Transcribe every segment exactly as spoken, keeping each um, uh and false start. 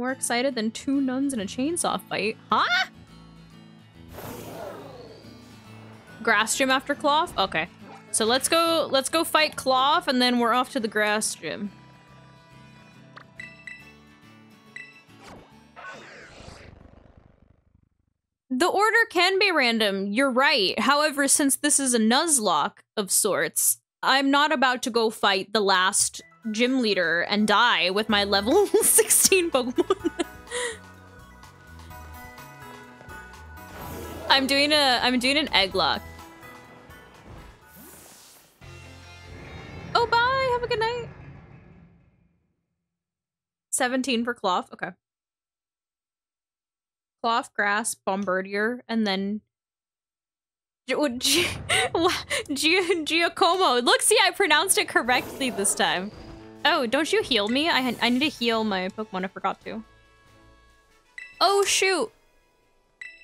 More excited than two nuns in a chainsaw fight? Huh? Grass gym after Clawf? Okay. So let's go, let's go fight Clawf and then we're off to the grass gym. The order can be random, you're right. However, since this is a Nuzlocke of sorts, I'm not about to go fight the last gym leader and die with my level sixteen Pokemon. I'm doing a, I'm doing an egg lock. Oh, bye, have a good night. seventeen for Clawf, okay. Clawf, grass, bombardier, and then G G Giacomo. Look, see, I pronounced it correctly this time. Oh, don't you heal me? I I need to heal my Pokemon. I forgot to. Oh shoot!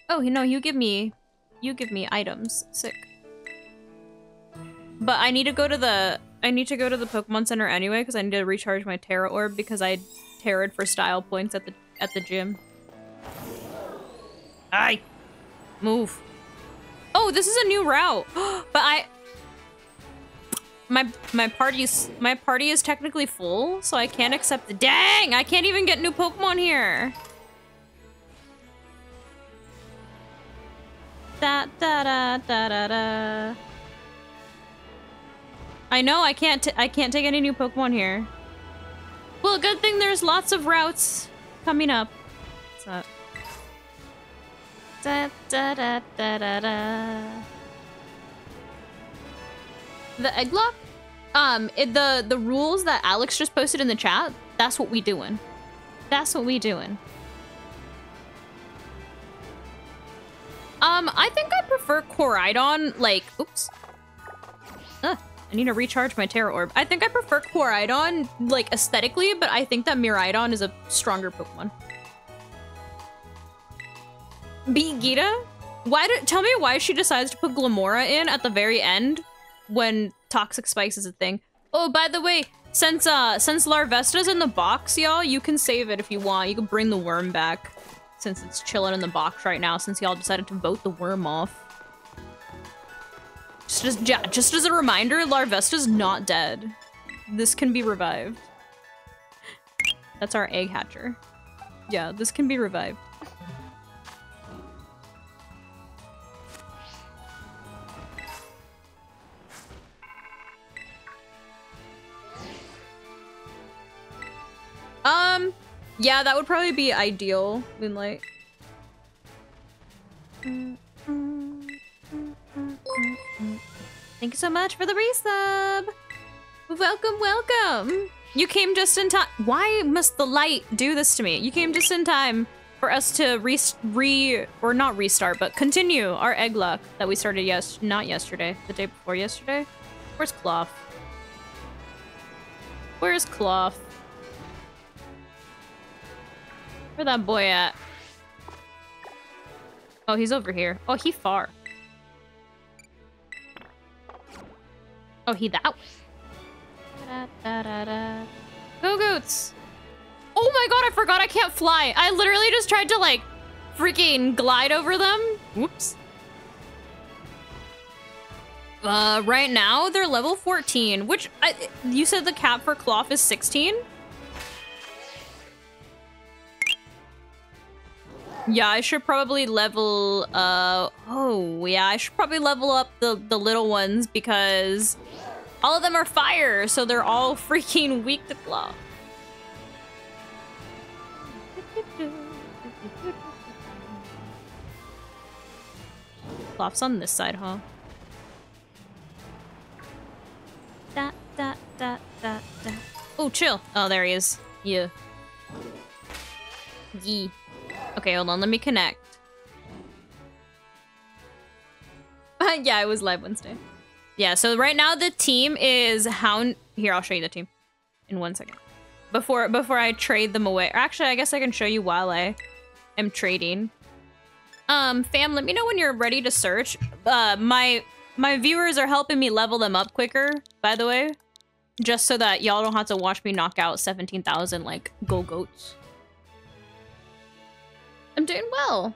Oh, you know, you give me, you give me items. Sick. But I need to go to the I need to go to the Pokemon Center anyway because I need to recharge my Tera Orb because I Terra'd for style points at the at the gym. I move. Oh, this is a new route. But I my my party's my party is technically full, so I can't accept the dang. I can't even get new Pokemon here. Da da da da da da. I know I can't t I can't take any new Pokemon here. Well, good thing there's lots of routes coming up. What's that? Da, da, da, da, da, da. The egg lock? Um, it, the the rules that Alex just posted in the chat. That's what we doing. That's what we doing. Um, I think I prefer Koraidon. Like, oops. Ugh, I need to recharge my Tera Orb. I think I prefer Koraidon, like aesthetically, but I think that Miraidon is a stronger Pokemon. Be Gita? Why do- tell me why she decides to put Glamora in at the very end when Toxic Spikes is a thing. Oh, by the way, since uh, since Larvesta's in the box, y'all, you can save it if you want. You can bring the worm back since it's chilling in the box right now since y'all decided to vote the worm off. Just as, just as a reminder, Larvesta's not dead. This can be revived. That's our egg hatcher. Yeah, this can be revived. Um, yeah, that would probably be ideal, Moonlight. Thank you so much for the resub! Welcome, welcome! You came just in time- why must the light do this to me? You came just in time for us to re- re- or not restart, but continue our egg luck that we started yes- not yesterday, the day before yesterday. Where's Clawf? Where's Clawf? Where that boy at? Oh, he's over here. Oh, he far. Oh, he that way. Da, da, da, da. Gogoats! Oh my god, I forgot I can't fly. I literally just tried to like freaking glide over them. Whoops. Uh, right now they're level fourteen, which I, you said the cap for Clawf is sixteen? Yeah, I should probably level, uh, oh, yeah, I should probably level up the, the little ones because all of them are fire, so they're all freaking weak to Clawf. Clawf's on this side, huh? Da, da, da, da, da. Oh, chill. Oh, there he is. Yeah. Yee. Okay, hold on, let me connect. Yeah, it was live Wednesday. Yeah, so right now the team is Hound... Here, I'll show you the team in one second. Before before I trade them away. Or actually, I guess I can show you while I am trading. Um, fam, let me know when you're ready to search. Uh, my, my viewers are helping me level them up quicker, by the way. Just so that y'all don't have to watch me knock out seventeen thousand, like, Gogoats. I'm doing well.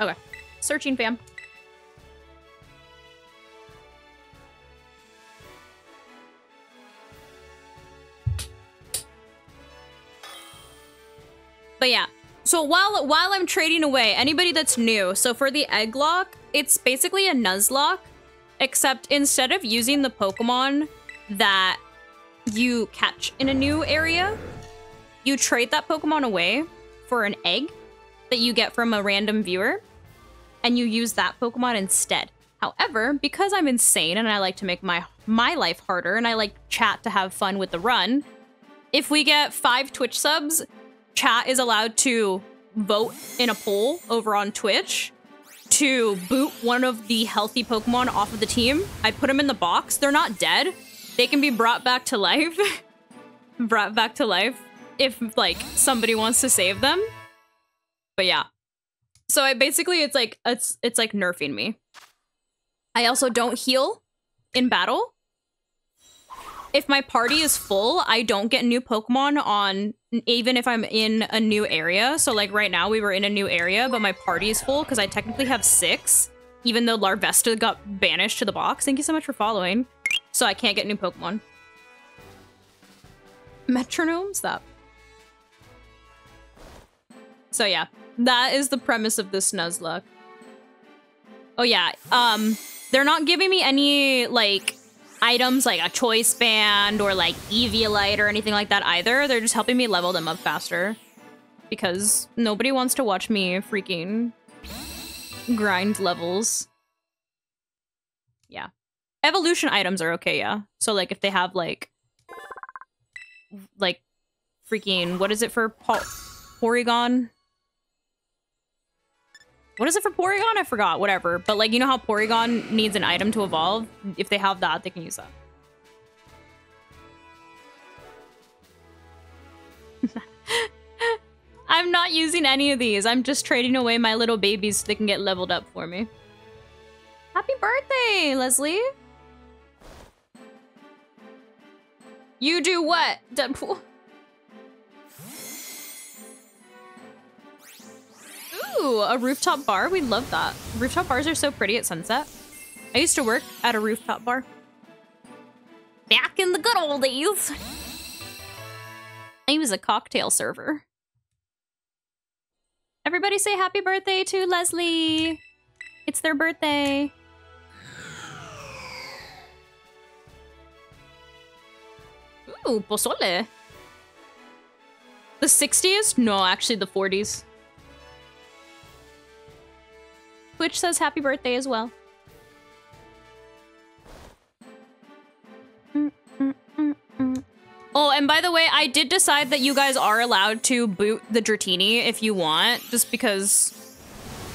Okay. Searching, fam. But yeah. So while while I'm trading away, anybody that's new, so for the Egglock, it's basically a Nuzlocke, except instead of using the Pokemon that you catch in a new area, you trade that Pokemon away for an egg that you get from a random viewer, and you use that Pokemon instead. However, because I'm insane and I like to make my, my life harder and I like chat to have fun with the run, if we get five Twitch subs, chat is allowed to vote in a poll over on Twitch to boot one of the healthy Pokemon off of the team. I put them in the box. They're not dead. They can be brought back to life. brought back to life if, like, somebody wants to save them. But yeah. So I basically, it's like, it's, it's like nerfing me. I also don't heal in battle. If my party is full, I don't get new Pokemon on, even if I'm in a new area. So like right now we were in a new area, but my party is full because I technically have six, even though Larvesta got banished to the box. Thank you so much for following. So I can't get new Pokemon. Metronome's that. So yeah, that is the premise of this Nuzlocke. Oh yeah, um, they're not giving me any like items like a choice band or like Eviolite or anything like that either. They're just helping me level them up faster because nobody wants to watch me freaking grind levels. Yeah. Evolution items are okay, yeah. So like if they have like like freaking, what is it for po Porygon? What is it for Porygon? I forgot, whatever. But like, you know how Porygon needs an item to evolve? If they have that, they can use that. I'm not using any of these. I'm just trading away my little babies so they can get leveled up for me. Happy birthday, Leslie. You do what, Deadpool? Ooh, a rooftop bar. We love that. Rooftop bars are so pretty at sunset. I used to work at a rooftop bar. Back in the good old days. I was a cocktail server. Everybody say happy birthday to Leslie. It's their birthday. Ooh, pozole. The sixties? No, actually the forties. Twitch says happy birthday as well. Mm, mm, mm, mm. Oh, and by the way, I did decide that you guys are allowed to boot the Dratini if you want, just because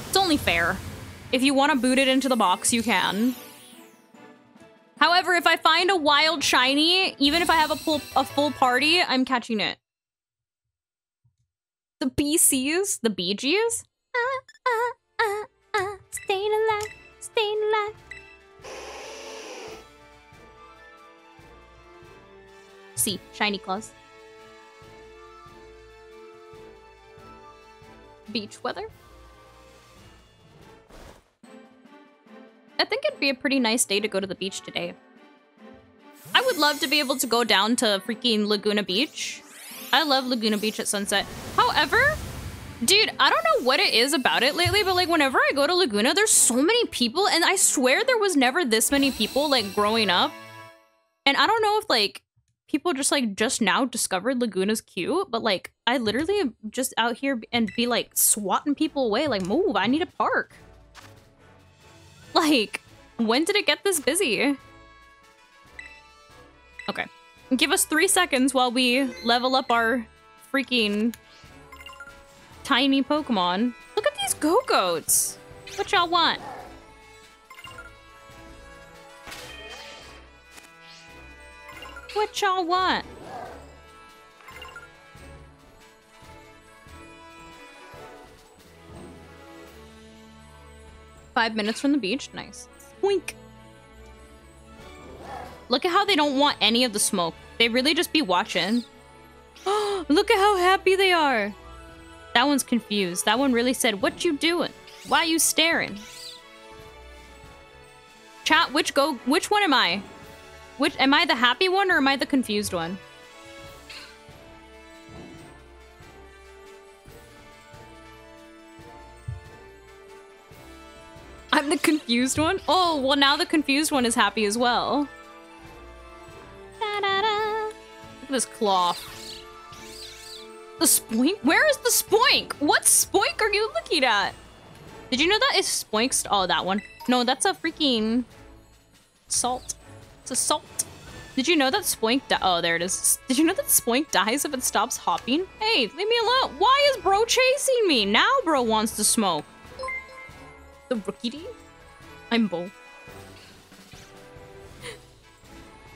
it's only fair. If you want to boot it into the box, you can. However, if I find a wild shiny, even if I have a full, a full party, I'm catching it. The B Cs? The B Gs? Ah, ah, ah, ah. Staying alive. Staying alive. See, shiny claws. Beach weather? I think it'd be a pretty nice day to go to the beach today. I would love to be able to go down to freaking Laguna Beach. I love Laguna Beach at sunset. However, dude, I don't know what it is about it lately, but like whenever I go to Laguna, there's so many people, and I swear there was never this many people like growing up. And I don't know if like people just like just now discovered Laguna's cute, but like I literally am just out here and be like swatting people away, like move, I need a park. Like, when did it get this busy? Okay. Give us three seconds while we level up our freaking tiny Pokemon. Look at these Gogoats. What y'all want? What y'all want? Five minutes from the beach. Nice. Wink. Look at how they don't want any of the smoke. They really just be watching. Look at how happy they are. That one's confused. That one really said, what you doing? Why you staring? Chat, which go? Which one am I? Which am I, the happy one, or am I the confused one? I'm the confused one? Oh, well now the confused one is happy as well. Da-da-da. Look at this Clawf. The Spoink? Where is the Spoink? What Spoink are you looking at? Did you know that is Spoink's? Oh, that one. No, that's a freaking salt. It's a salt. Did you know that Spoink di- Oh, there it is. Did you know that Spoink dies if it stops hopping? Hey, leave me alone. Why is bro chasing me? Now bro wants to smoke. The Rookidee? I'm Bo.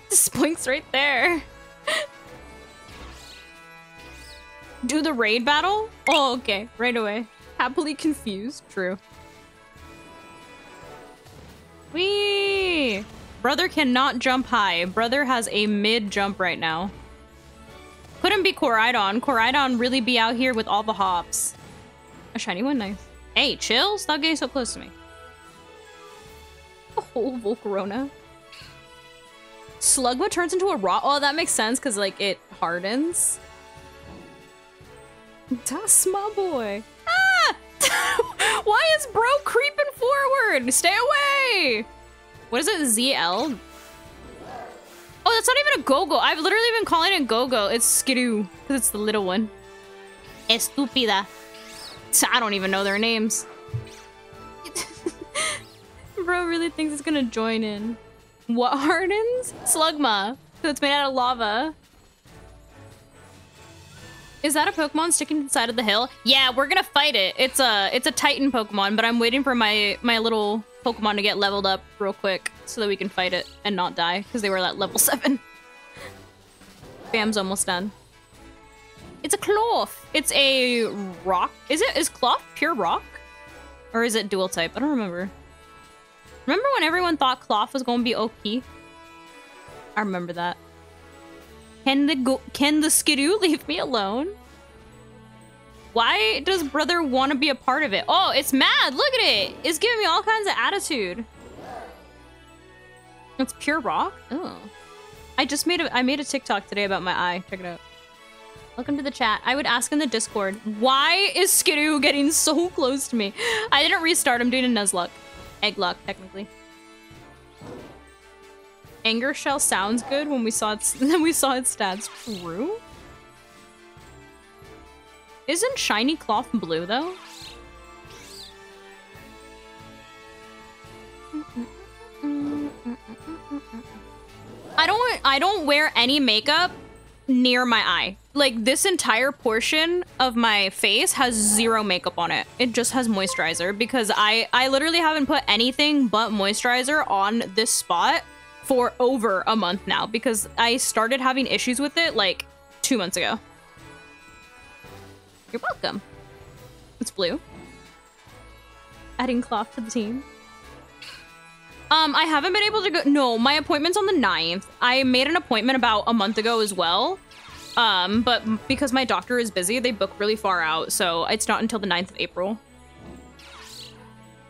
The Spoink's right there. Do the raid battle? Oh, okay. Right away. Happily confused. True. Whee! Brother cannot jump high. Brother has a mid jump right now. Couldn't be Koraidon. Koraidon really be out here with all the hops. A shiny one, nice. Hey, chill! Stop getting so close to me. Oh, Volcarona. Slugma turns into a rock. Oh, that makes sense because, like, it hardens. That's my boy. Ah! Why is bro creeping forward? Stay away! What is it? Z L? Oh, that's not even a Gogo. I've literally been calling it Gogo. It's Skidoo because it's the little one. Estúpida. I don't even know their names. Bro really thinks it's gonna join in. What hardens? Slugma. So it's made out of lava. Is that a Pokemon sticking inside of the hill? Yeah, we're gonna fight it. It's a it's a Titan Pokemon, but I'm waiting for my my little Pokemon to get leveled up real quick so that we can fight it and not die because they were at level seven. Bam's almost done. It's a Clawf. It's a rock. Is it? Is Clawf pure rock? Or is it dual type? I don't remember. Remember when everyone thought Clawf was going to be O P? I remember that. Can the go can the Skidoo leave me alone? Why does brother want to be a part of it? Oh, it's mad. Look at it. It's giving me all kinds of attitude. It's pure rock? Oh. I just made a I made a TikTok today about my eye. Check it out. Welcome to the chat. I would ask in the Discord, why is Skidoo getting so close to me? I didn't restart. I'm doing a Nuzlocke. Egglock, technically. Anger Shell sounds good when we saw its, then we saw its stats. True? Isn't Shiny Clawf blue, though? I don't, I don't wear any makeup near my eye. Like, this entire portion of my face has zero makeup on it. It just has moisturizer because I, I literally haven't put anything but moisturizer on this spot for over a month now because I started having issues with it like two months ago. You're welcome. It's blue. Adding Clawf to the team. Um, I haven't been able to go. No, my appointment's on the ninth. I made an appointment about a month ago as well. Um, but because my doctor is busy, they book really far out, so it's not until the ninth of April.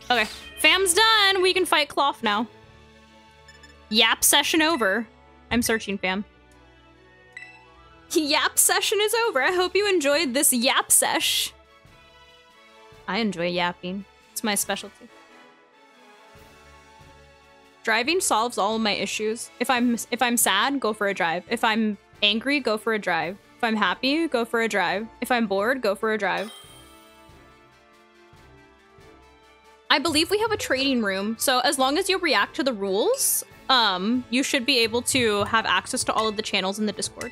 Okay, fam's done. We can fight Clawf now. Yap session over. I'm searching, fam. Yap session is over. I hope you enjoyed this yap sesh. I enjoy yapping. It's my specialty. Driving solves all of my issues. If I'm if I'm sad, go for a drive. If I'm angry, go for a drive. If I'm happy, go for a drive. If I'm bored, go for a drive. I believe we have a trading room, so as long as you react to the rules, um, you should be able to have access to all of the channels in the Discord.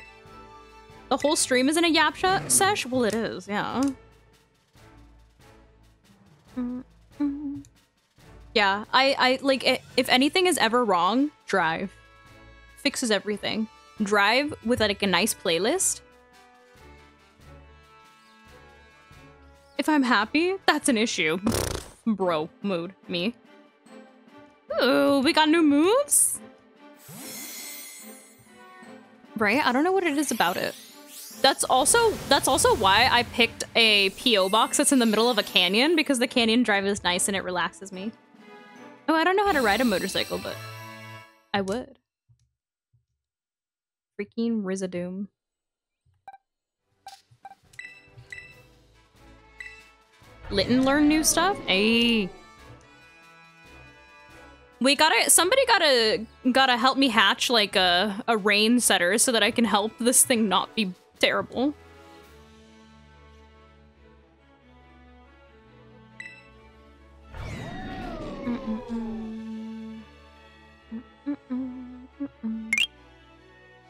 The whole stream is in a yap sesh? Well, it is, yeah. Mm-hmm. Yeah, I, I like, it, if anything is ever wrong, drive. Fixes everything. Drive with like a nice playlist. If I'm happy, that's an issue. Bro, mood, me. Ooh, we got new moves? Right? I don't know what it is about it. That's also that's also why I picked a P O box that's in the middle of a canyon, because the canyon drive is nice and it relaxes me. Oh, I don't know how to ride a motorcycle, but I would. Freaking Rizadoom. Litten learn new stuff? Hey. We gotta, somebody gotta, gotta help me hatch like a, a rain setter so that I can help this thing not be terrible. Mm-mm-mm. Mm-mm-mm.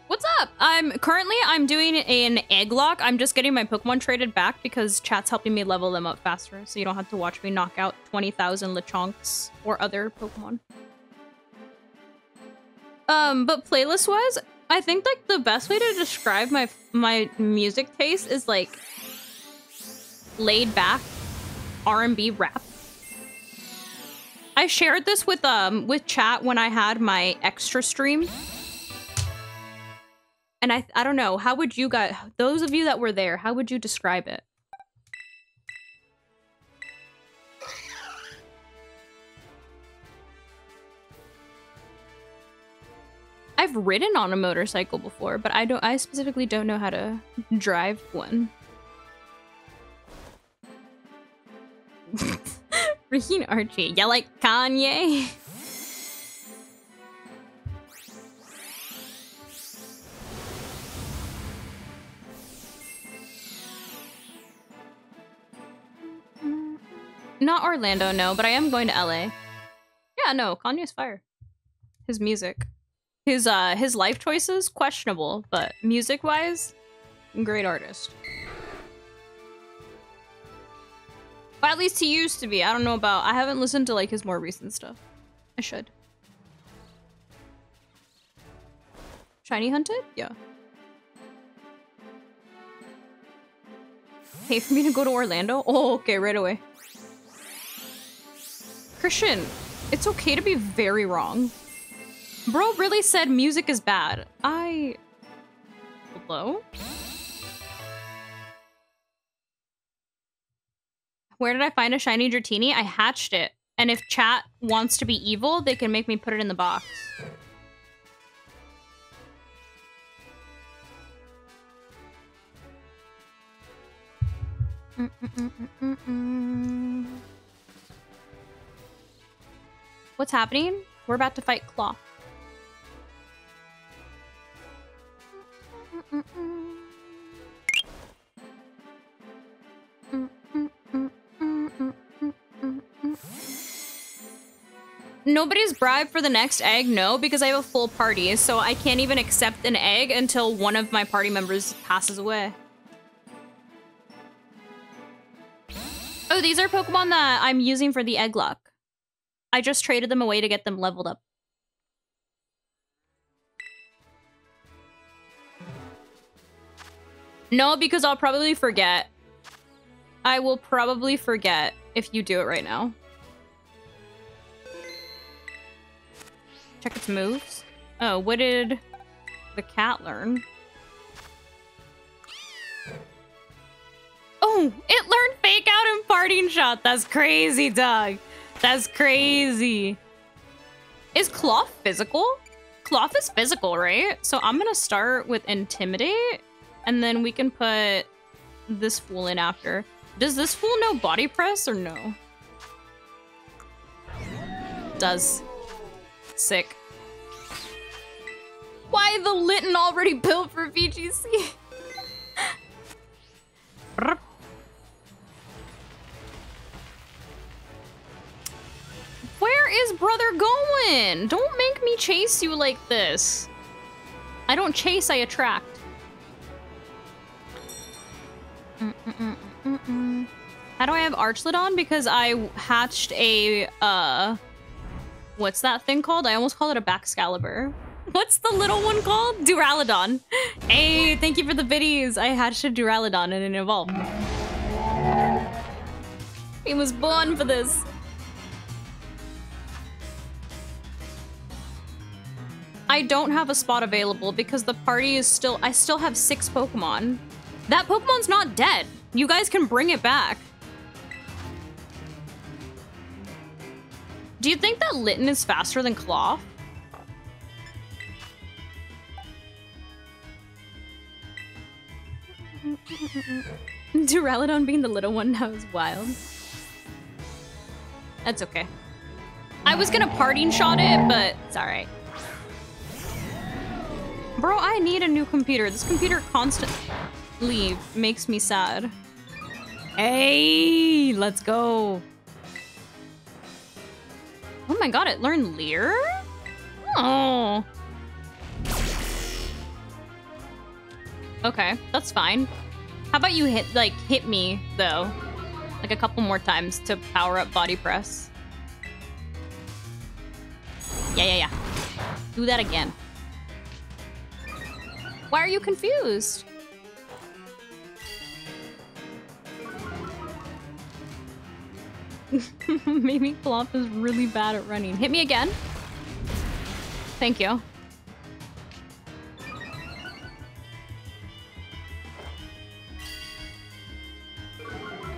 What's up? I'm currently, I'm doing an egg lock. I'm just getting my Pokemon traded back because chat's helping me level them up faster, so you don't have to watch me knock out twenty thousand Lechonks or other Pokemon. Um, but playlist-wise, I think like the best way to describe my my music taste is like laid back R and B rap. I shared this with um with chat when I had my extra stream. And I I don't know, how would you guys, those of you that were there, how would you describe it? I've ridden on a motorcycle before, but I don't I specifically don't know how to drive one. Raheem Archie, you like Kanye? Not Orlando, no, but I am going to L A. Yeah, no, Kanye's fire. His music. His uh his life choices questionable, but music wise, great artist. But at least he used to be. I don't know about. I haven't listened to like his more recent stuff. I should. Shiny hunted? Yeah. Pay for me to go to Orlando? Oh, okay, right away. Christian, it's okay to be very wrong. Bro really said music is bad. I... Hello? Where did I find a shiny Dratini? I hatched it. And if chat wants to be evil, they can make me put it in the box. Mm-mm-mm-mm-mm-mm. What's happening? We're about to fight Clawf. Mm-mm. Mm-mm, mm-mm, mm-mm, mm-mm, mm-mm. Nobody's bribed for the next egg, no, because I have a full party, so I can't even accept an egg until one of my party members passes away. Oh, these are Pokemon that I'm using for the egg lock. I just traded them away to get them leveled up. No, because I'll probably forget. I will probably forget if you do it right now. Check its moves. Oh, what did the cat learn? Oh, it learned fake out and parting shot. That's crazy, dog. That's crazy. Is Clawf physical? Clawf is physical, right? So I'm gonna start with Intimidate. And then we can put this fool in after. Does this fool know body press or no? Does. Sick. Why the Litten already built for V G C? Where is brother going? Don't make me chase you like this. I don't chase, I attract. Mm -mm -mm -mm. How do I have Archaludon? Because I hatched a, uh, what's that thing called? I almost call it a Baxcalibur. What's the little one called? Duraludon. Hey, thank you for the biddies. I hatched a Duraludon and it evolved. He was born for this. I don't have a spot available because the party is still, I still have six Pokemon. That Pokemon's not dead. You guys can bring it back. Do you think that Litten is faster than Clawf? Duraludon being the little one now is wild. That's okay. I was gonna parting shot it, but it's all right. Bro, I need a new computer. This computer constantly makes me sad. Hey, let's go. Oh my god, it learned Leer? Oh. Okay, that's fine. How about you hit, like, hit me, though? Like, a couple more times to power up Body Press. Yeah, yeah, yeah. Do that again. Why are you confused? Maybe Clawf is really bad at running. Hit me again. Thank you.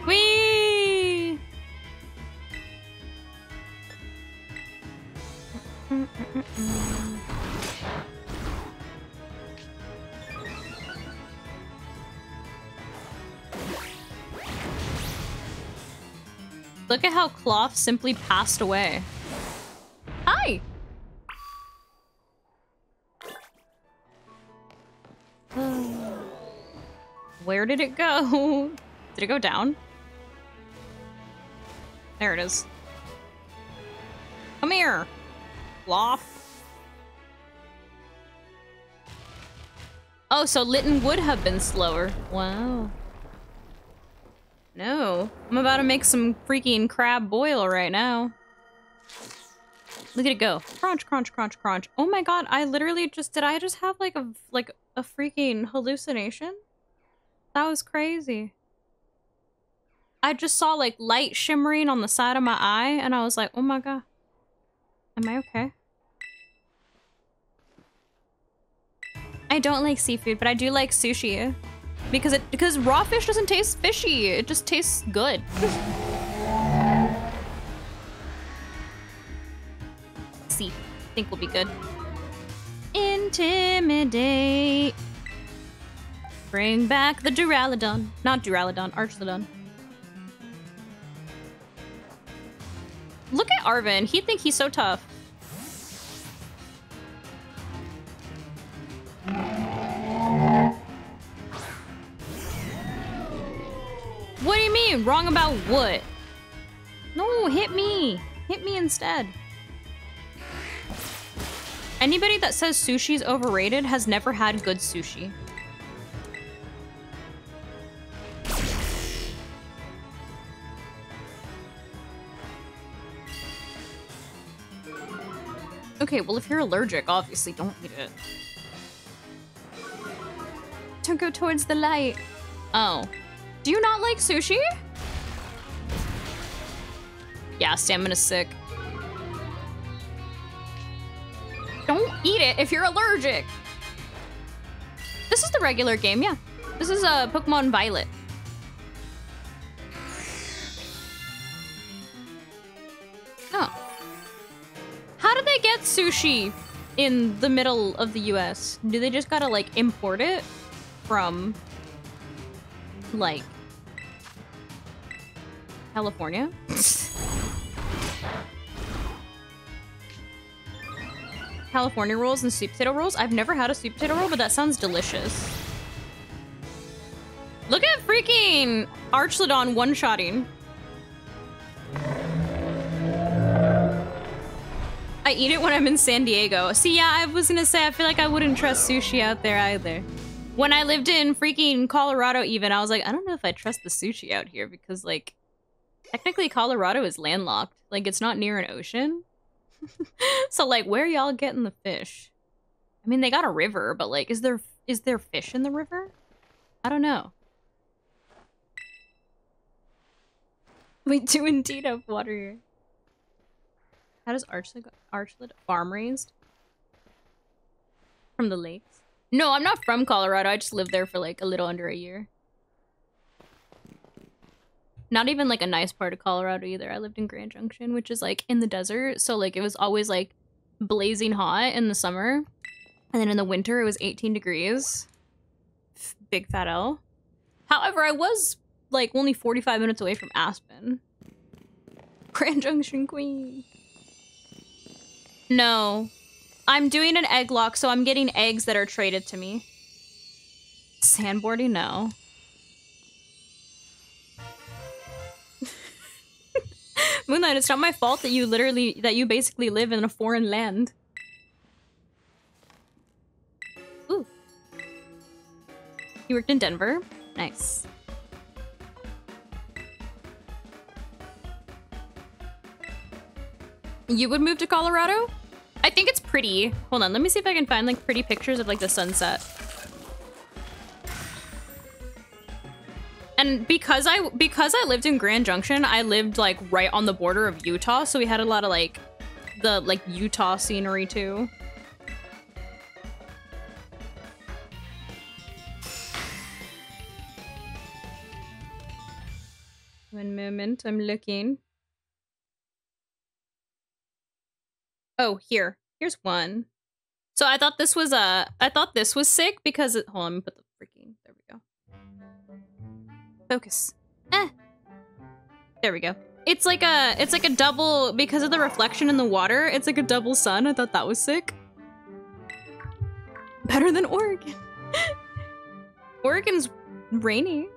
Whee! Mm-mm-mm-mm. Look at how Clawf simply passed away. Hi! Where did it go? Did it go down? There it is. Come here, Clawf. Oh, so Litten would have been slower. Wow. No, I'm about to make some freaking crab boil right now. Look at it go. Crunch, crunch, crunch, crunch. Oh my god, I literally just, did I just have like a, like a freaking hallucination? That was crazy. I just saw like light shimmering on the side of my eye and I was like, oh my god. Am I okay? I don't like seafood, but I do like sushi. Because it because raw fish doesn't taste fishy. It just tastes good. See, I think we'll be good. Intimidate. Bring back the Duraludon. Not Duraludon, Archaludon. Look at Arvin. He'd think he's so tough. What do you mean? Wrong about what? No, hit me. Hit me instead. Anybody that says sushi's overrated has never had good sushi. Okay, well if you're allergic, obviously don't eat it. Don't go towards the light. Oh. Do you not like sushi? Yeah, stamina's sick. Don't eat it if you're allergic. This is the regular game, yeah. This is a uh, Pokemon Violet. Oh. How did they get sushi in the middle of the U S? Do they just gotta like import it from like California? California rolls and sweet potato rolls. I've never had a sweet potato roll, but that sounds delicious. Look at freaking Archaludon one-shotting. I eat it when I'm in San Diego. See, yeah, I was gonna say, I feel like I wouldn't trust sushi out there either. When I lived in freaking Colorado even, I was like, I don't know if I trust the sushi out here because, like, technically Colorado is landlocked. Like, it's not near an ocean. So, like, where are y'all getting the fish? I mean, they got a river, but, like, is there is there fish in the river? I don't know. We do indeed have water here. How does Archaludon farm raised? From the lakes? No, I'm not from Colorado. I just lived there for like a little under a year. Not even like a nice part of Colorado either. I lived in Grand Junction, which is like in the desert. So like it was always like blazing hot in the summer. And then in the winter, it was eighteen degrees. Big fat L. However, I was like only forty-five minutes away from Aspen. Grand Junction Queen. No. I'm doing an egg lock, so I'm getting eggs that are traded to me. Sandboarding? No. Moonlight, it's not my fault that you literally, that you basically live in a foreign land. Ooh. You worked in Denver? Nice. You would move to Colorado? I think it's pretty. Hold on, let me see if I can find like pretty pictures of like the sunset. And because I because I lived in Grand Junction, I lived like right on the border of Utah, so we had a lot of like the like Utah scenery too. One moment, I'm looking. Oh, here. Here's one. So I thought this was uh I thought this was sick because it, hold on, let me put the freaking there we go. Focus. Eh. There we go. It's like a, it's like a double, because of the reflection in the water, it's like a double sun. I thought that was sick. Better than Oregon. Oregon's rainy.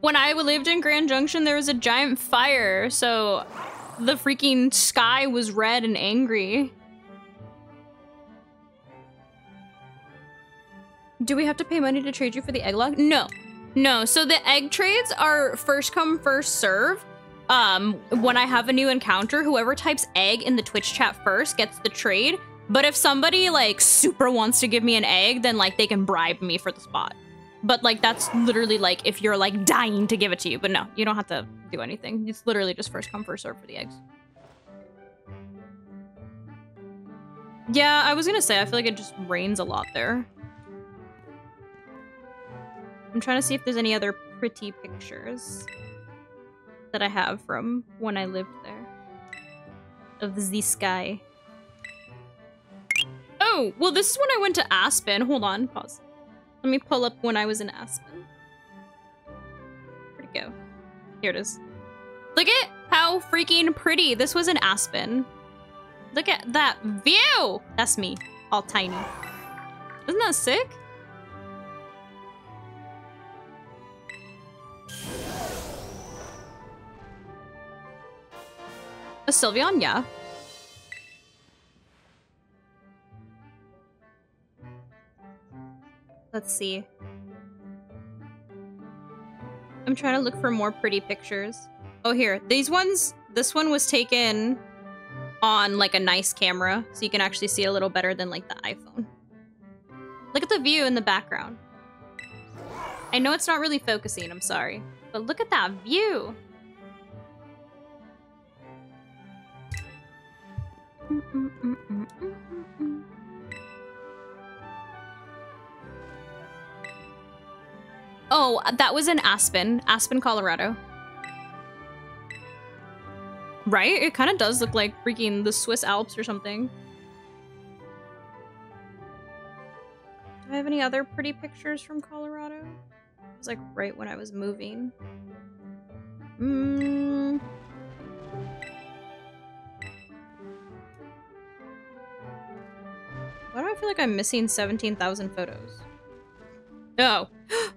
When I lived in Grand Junction, there was a giant fire, so the freaking sky was red and angry. Do we have to pay money to trade you for the egg lock? No. No, so the egg trades are first come, first serve. Um, when I have a new encounter, whoever types egg in the Twitch chat first gets the trade. But if somebody like super wants to give me an egg, then like they can bribe me for the spot. But like that's literally like if you're like dying to give it to you. But no, you don't have to do anything. It's literally just first come, first serve for the eggs. Yeah, I was gonna say, I feel like it just rains a lot there. I'm trying to see if there's any other pretty pictures that I have from when I lived there. Of the sky. Oh, well this is when I went to Aspen. Hold on, pause. Let me pull up when I was in Aspen. Where'd it go? Here it is. Look at how freaking pretty. This was in Aspen. Look at that view! That's me, all tiny. Isn't that sick? A Sylveon, yeah. Let's see. I'm trying to look for more pretty pictures. Oh, here. These ones, this one was taken on like a nice camera, so you can actually see a little better than like the iPhone. Look at the view in the background. I know it's not really focusing, I'm sorry. But look at that view! Mm-mm-mm-mm-mm-mm-mm. Oh, that was in Aspen. Aspen, Colorado. Right? It kind of does look like freaking the Swiss Alps or something. Do I have any other pretty pictures from Colorado? It was like right when I was moving. Mmm... Why do I feel like I'm missing seventeen thousand photos? No.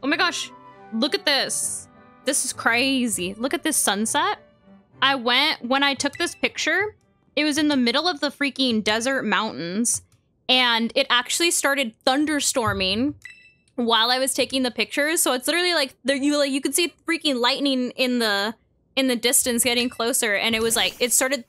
Oh my gosh. Look at this. This is crazy. Look at this sunset. I went, when I took this picture, it was in the middle of the freaking desert mountains. And it actually started thunderstorming while I was taking the pictures. So it's literally like, there, you, like you could see freaking lightning in the, in the distance getting closer. And it was like, it started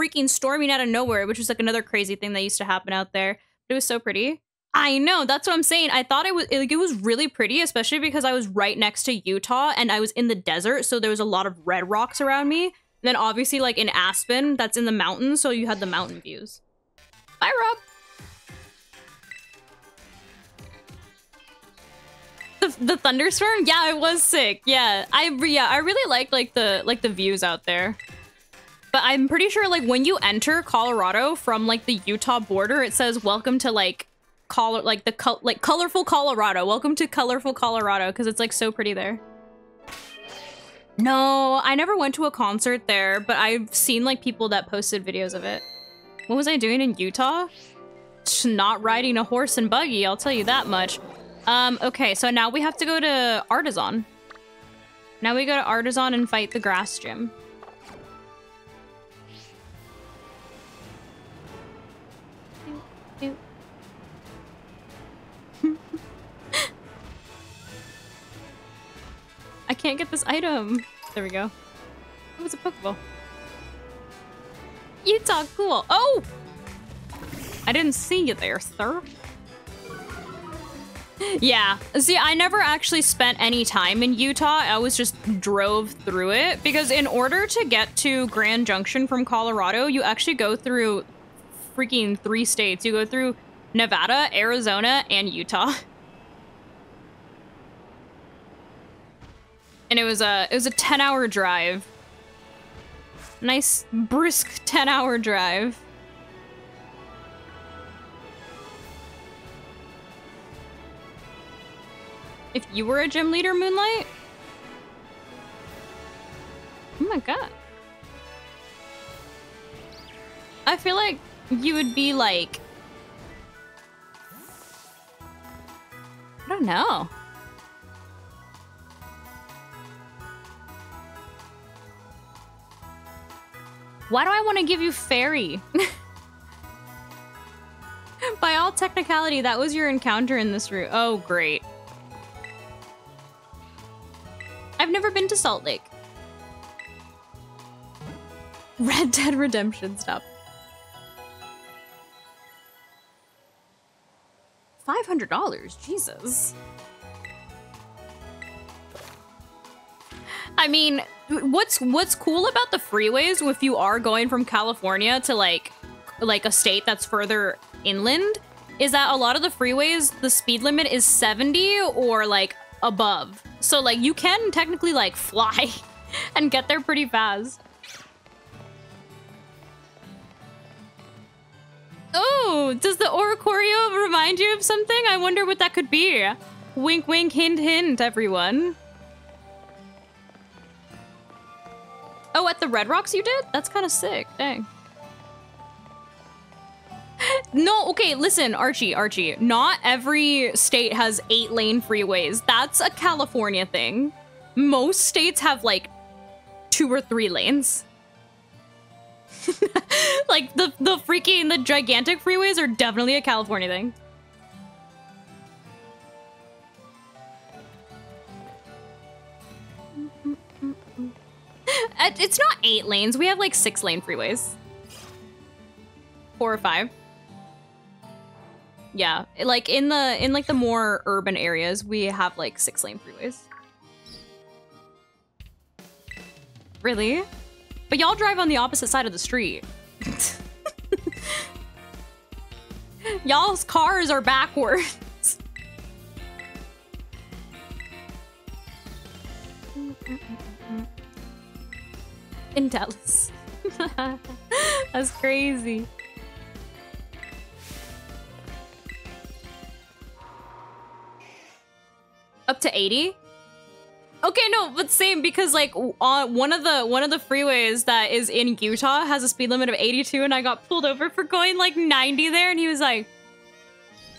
freaking storming out of nowhere, which was like another crazy thing that used to happen out there. It was so pretty. I know, that's what I'm saying. I thought it was, it, like, it was really pretty, especially because I was right next to Utah and I was in the desert, so there was a lot of red rocks around me. And then obviously like in Aspen, that's in the mountains, so you had the mountain views. Bye, Rob. the the thunderstorm? Yeah, I was sick. Yeah, I yeah I really like like the like the views out there. But I'm pretty sure like when you enter Colorado from like the Utah border, it says welcome to like color like the col like colorful Colorado. Welcome to colorful Colorado because it's like so pretty there. No, I never went to a concert there, but I've seen like people that posted videos of it. What was I doing in Utah? Not riding a horse and buggy, I'll tell you that much. Um, okay, so now we have to go to Artisan. Now we go to Artisan and fight the grass gym. I can't get this item. There we go. It was a Pokeball. Utah, cool. Oh! I didn't see you there, sir. Yeah. See, I never actually spent any time in Utah. I always just drove through it because in order to get to Grand Junction from Colorado, you actually go through freaking three states. You go through Nevada, Arizona, and Utah. And it was a it was a ten-hour drive. Nice, brisk ten-hour drive. If you were a gym leader, Moonlight? Oh my god. I feel like you would be like... I don't know. Why do I want to give you fairy? By all technicality, that was your encounter in this route. Oh, great. I've never been to Salt Lake. Red Dead Redemption, stop. five hundred dollars, Jesus. I mean, what's what's cool about the freeways if you are going from California to like like a state that's further inland is that a lot of the freeways, the speed limit is seventy or like above. So like you can technically like fly and get there pretty fast. Oh, does the Oricorio remind you of something? I wonder what that could be. Wink, wink, hint, hint, everyone. Oh, at the Red Rocks you did? That's kind of sick. Dang. No, okay, listen, Archie, Archie. Not every state has eight-lane freeways. That's a California thing. Most states have, like, two or three lanes. Like, the, the freaking, the gigantic freeways are definitely a California thing. It's not eight lanes. We have like six lane freeways. Four or five. Yeah, like in the in like the more urban areas, we have like six lane freeways. Really? But y'all drive on the opposite side of the street. Y'all's cars are backwards. In Dallas. That's crazy. Up to eighty? Okay, no, but same because like uh, one of the one of the freeways that is in Utah has a speed limit of eighty-two and I got pulled over for going like ninety there and he was like,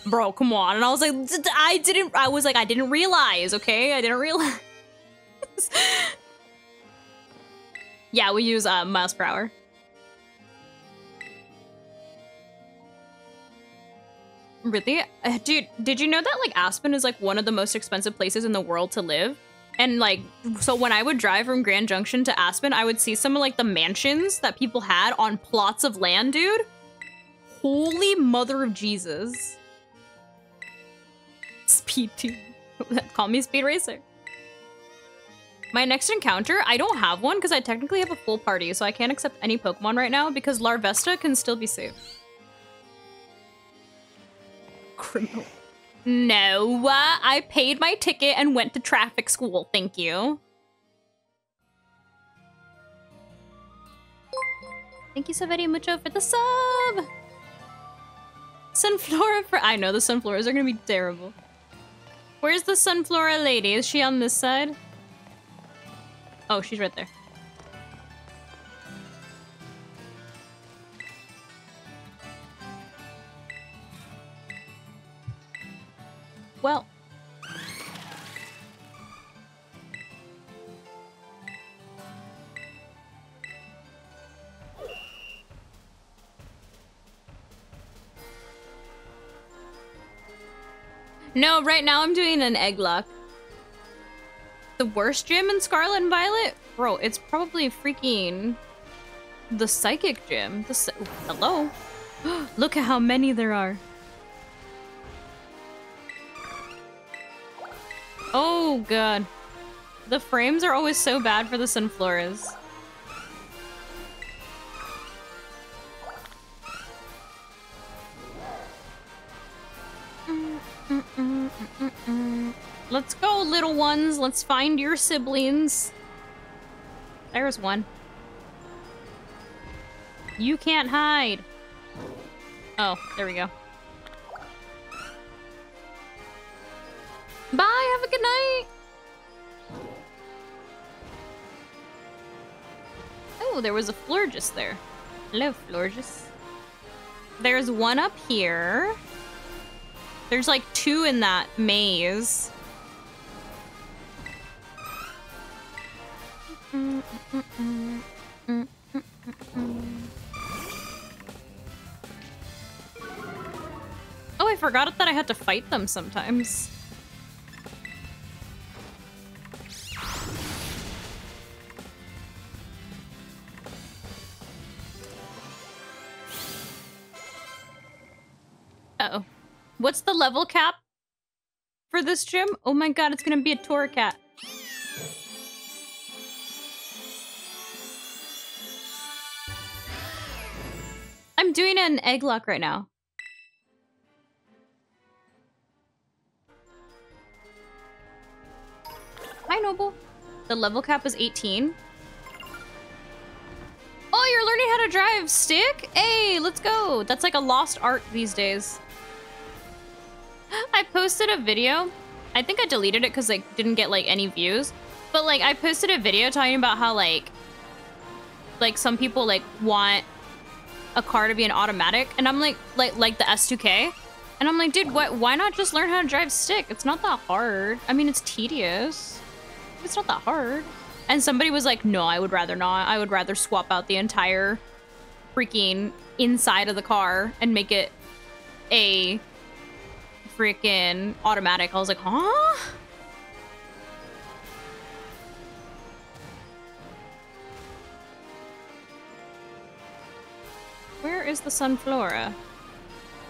"Bro, come on." And I was like, "I didn't I was like I didn't realize, okay? I didn't realize." Yeah, we use uh, miles per hour. Really? Uh, dude, did you know that like Aspen is like one of the most expensive places in the world to live? And like, so when I would drive from Grand Junction to Aspen, I would see some of like the mansions that people had on plots of land, dude. Holy mother of Jesus. Speed two. Call me Speed Racer. My next encounter, I don't have one because I technically have a full party, so I can't accept any Pokemon right now because Larvesta can still be saved. Criminal. No, uh, I paid my ticket and went to traffic school, thank you. Thank you so very much for the sub! Sunflora for- I know the Sunfloras are gonna be terrible. Where's the Sunflora lady? Is she on this side? Oh, she's right there. Well. No, right now I'm doing an egg lock. The worst gym in Scarlet and Violet? Bro, it's probably freaking the psychic gym. The Psy- Hello? Look at how many there are. Oh, God. The frames are always so bad for the Sunfloras. Mm, mm, mm, mm, mm. Let's go, little ones. Let's find your siblings. There's one. You can't hide. Oh, there we go. Bye, have a good night! Oh, there was a Florges there. Hello, Florges. There's one up here. There's like two in that maze. Mm, mm, mm, mm, mm, mm, mm, mm. Oh, I forgot that I had to fight them sometimes. Uh-oh. What's the level cap for this gym? Oh my god, it's gonna be a Torracat. I'm doing an egg lock right now. Hi, Noble. The level cap is eighteen. Oh, you're learning how to drive stick? Hey, let's go. That's like a lost art these days. I posted a video. I think I deleted it because I didn't get like any views. But like I posted a video talking about how like like some people like want a car to be an automatic, and I'm like like like the S two K. And I'm like, dude, what why not just learn how to drive stick? It's not that hard. I mean, it's tedious. It's not that hard. And somebody was like, no, I would rather not. I would rather swap out the entire freaking inside of the car and make it a freaking automatic. I was like, huh? Where is the Sunflora?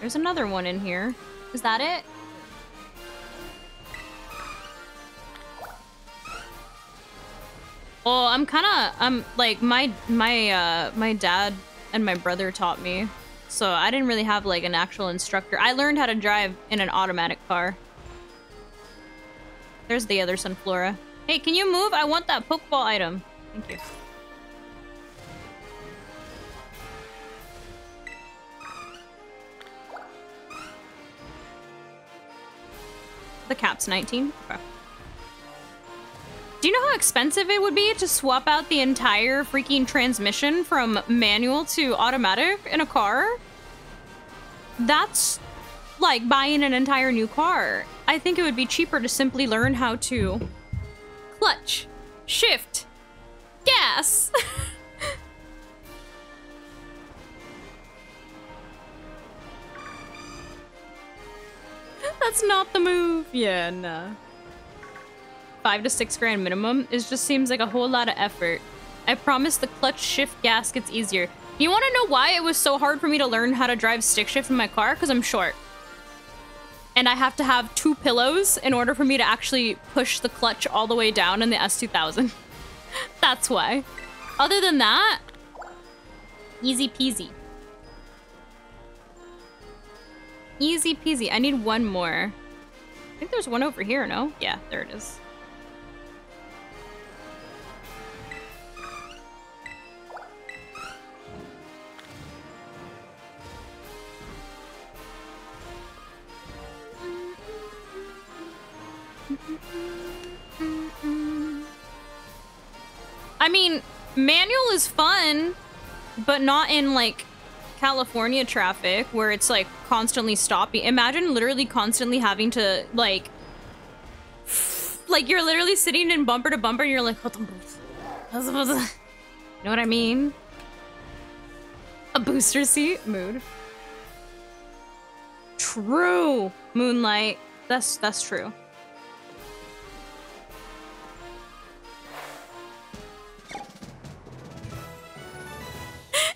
There's another one in here. Is that it? Well, I'm kind of, I'm like, my, my, uh, my dad and my brother taught me, so I didn't really have like an actual instructor. I learned how to drive in an automatic car. There's the other Sunflora. Hey, can you move? I want that Pokeball item. Thank you. The cap's nineteen. Okay. Do you know how expensive it would be to swap out the entire freaking transmission from manual to automatic in a car? That's like buying an entire new car. I think it would be cheaper to simply learn how to clutch, shift, gas. That's not the move. Yeah, nah. Five to six grand minimum. It just seems like a whole lot of effort. I promise the clutch shift gas gets easier. You want to know why it was so hard for me to learn how to drive stick shift in my car? Because I'm short. And I have to have two pillows in order for me to actually push the clutch all the way down in the S two thousand. That's why. Other than that, easy peasy. Easy peasy. I need one more. I think there's one over here, no? Yeah, there it is. I mean, manual is fun, but not in like California traffic where it's like constantly stopping. Imagine literally constantly having to like, like you're literally sitting in bumper to bumper and you're like, you know what I mean? A booster seat mood. True, Moonlight. That's, that's true.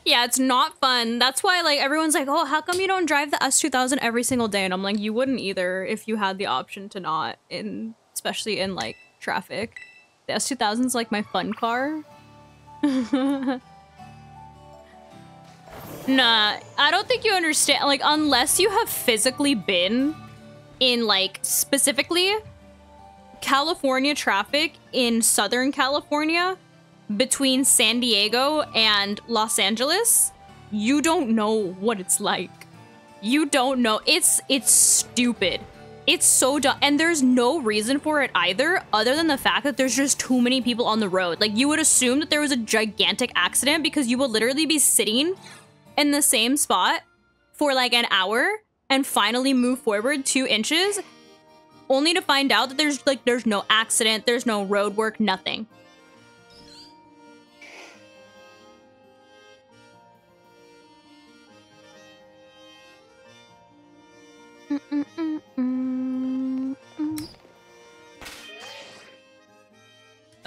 Yeah, it's not fun. That's why, like, everyone's like, oh, how come you don't drive the S two thousand every single day? And I'm like, you wouldn't either if you had the option to not, in, especially in, like, traffic. The S two thousand's, like, my fun car. Nah, I don't think you understand. Like, unless you have physically been in, like, specifically California traffic in Southern California, between San Diego and Los Angeles, you don't know what it's like. You don't know. It's it's stupid. It's so dumb. And there's no reason for it either, other than the fact that there's just too many people on the road. Like, you would assume that there was a gigantic accident because you will literally be sitting in the same spot for like an hour and finally move forward two inches, only to find out that there's like there's no accident, there's no road work, nothing. Mm, mm, mm, mm.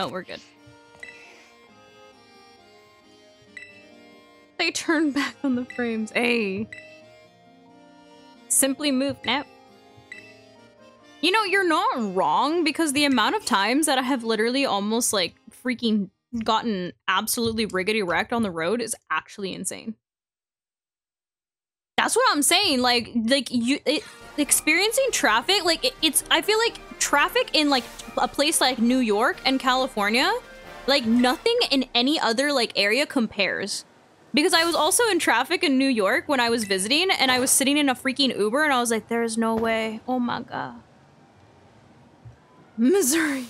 Oh, we're good. They turn back on the frames. Hey. Simply move. Nope. You know, you're not wrong, because the amount of times that I have literally almost like freaking gotten absolutely riggedy wrecked on the road is actually insane. That's what I'm saying. Like, like you it, experiencing traffic, like it, it's. I feel like traffic in like a place like New York and California, like nothing in any other like area compares. Because I was also in traffic in New York when I was visiting, and I was sitting in a freaking Uber, and I was like, there is no way. Oh my god. Missouri.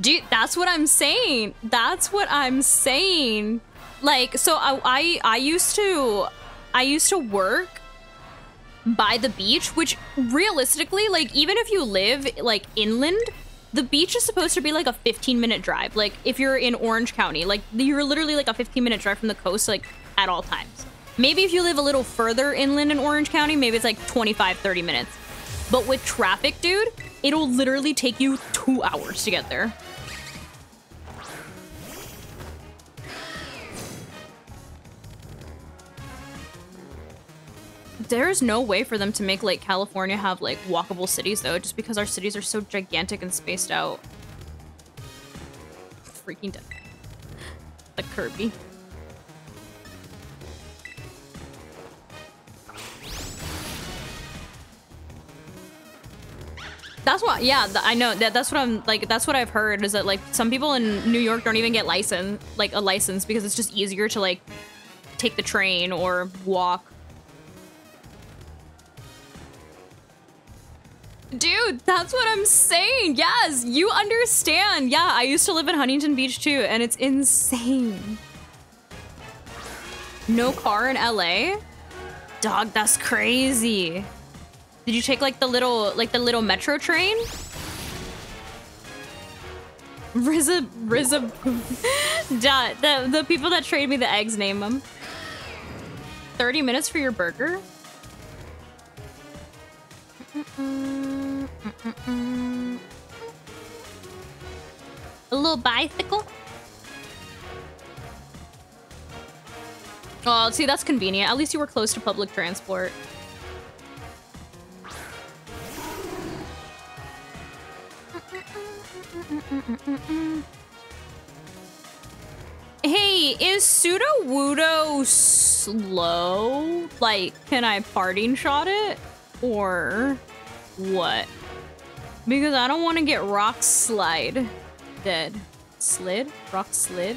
Dude, that's what I'm saying. That's what I'm saying. Like, so I, I I used to I used to work by the beach, which realistically, like, even if you live like inland, the beach is supposed to be like a fifteen minute drive. Like, if you're in Orange County, like you're literally like a fifteen minute drive from the coast, like at all times. Maybe if you live a little further inland in Orange County, maybe it's like twenty-five, thirty minutes. But with traffic, dude, it'll literally take you two hours to get there. There's no way for them to make like California have like walkable cities though, just because our cities are so gigantic and spaced out. Freaking dead. Like Kirby. That's what, yeah, th I know that that's what I'm like, that's what I've heard, is that like some people in New York don't even get license, like a license, because it's just easier to like take the train or walk. Dude, that's what I'm saying. Yes, you understand. Yeah, I used to live in Huntington Beach too, and it's insane. No car in L A? Dog, that's crazy. Did you take like the little, like the little metro train? Rizza, Rizza, Duh, the, the people that trade me the eggs, name them. thirty minutes for your burger? Mm-mm, mm-mm. A little bicycle. Oh, see, that's convenient. At least you were close to public transport. Hey, is Sudowoodo slow? Like, can I parting shot it? or what? Because I don't want to get rock slide dead. Slid? Rock slid?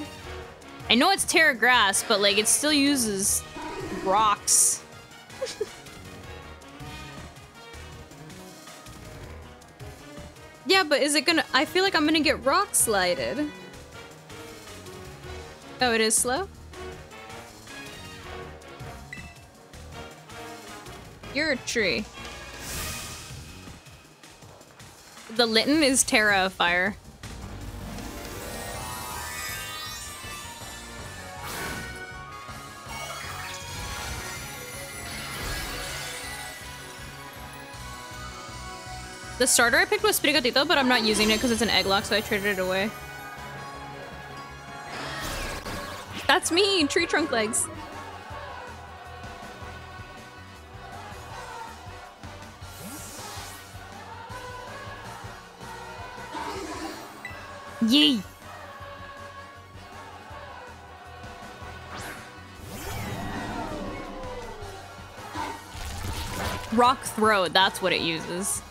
I know it's Terra Grass, but like it still uses rocks. Yeah, but is it gonna- I feel like I'm gonna get rock slided. Oh, it is slow? You're a tree. The Litten is Tera of Fire. The starter I picked was Sprigatito, but I'm not using it because it's an egg lock, so I traded it away. That's me! Tree trunk legs! Yay! Rock throw, that's what it uses.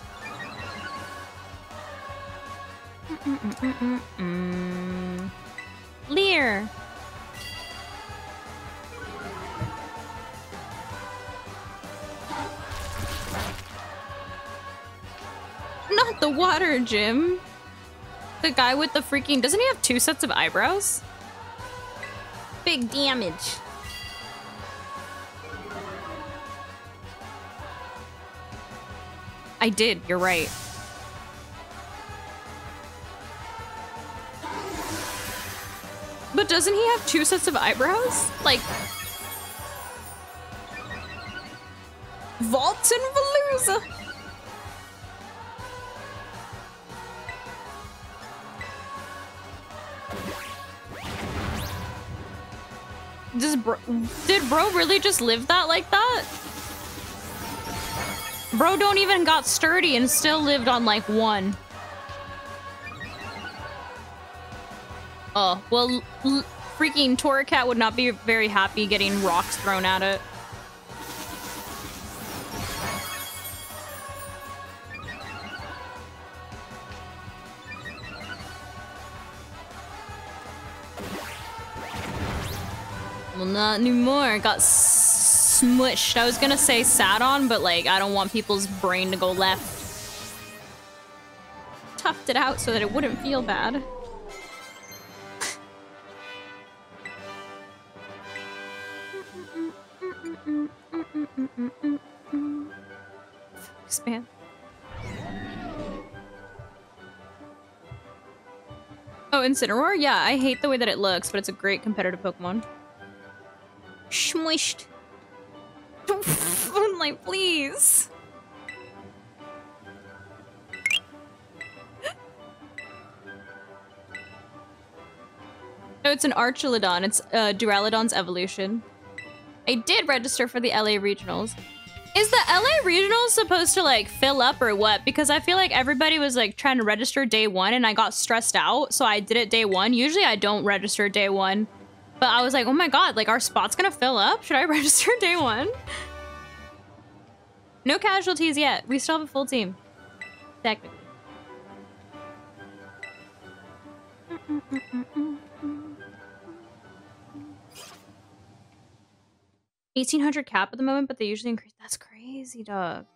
Mm -mm -mm -mm. Leer! Not the water gym! The guy with the freaking... Doesn't he have two sets of eyebrows? Big damage. I did, you're right. But doesn't he have two sets of eyebrows? Like... Vault and Veluza! Does bro- Did bro really just live that like that? Bro don't even got sturdy and still lived on like one. Oh, well, l freaking Torracat would not be very happy getting rocks thrown at it. Well, not anymore. Got s smushed. I was gonna say sat on, but like, I don't want people's brain to go left. Toughed it out so that it wouldn't feel bad. Man. Oh, Incineroar? Yeah, I hate the way that it looks, but it's a great competitive Pokemon. Shmoished. I'm like, please. No, it's an Archaludon. It's uh, Duraludon's evolution. I did register for the L A Regionals. Is the L A Regionals supposed to like fill up or what? Because I feel like everybody was like trying to register day one and I got stressed out, so I did it day one. Usually I don't register day one, but I was like, oh my God, like our spot's gonna fill up? Should I register day one? No casualties yet. We still have a full team. Technically. eighteen hundred cap at the moment, but they usually increase. That's crazy, dog.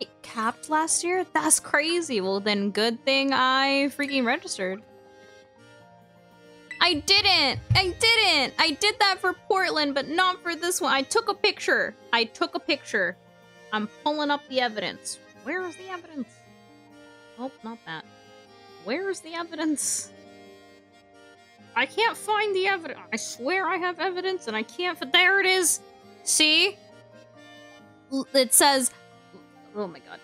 It capped last year? That's crazy. Well, then good thing I freaking registered. I didn't. I didn't. I did that for Portland, but not for this one. I took a picture. I took a picture. I'm pulling up the evidence. Where is the evidence? Oh, not that. Where is the evidence? I can't find the evidence. I swear I have evidence and I can't, but there it is. See? L it says, oh my God.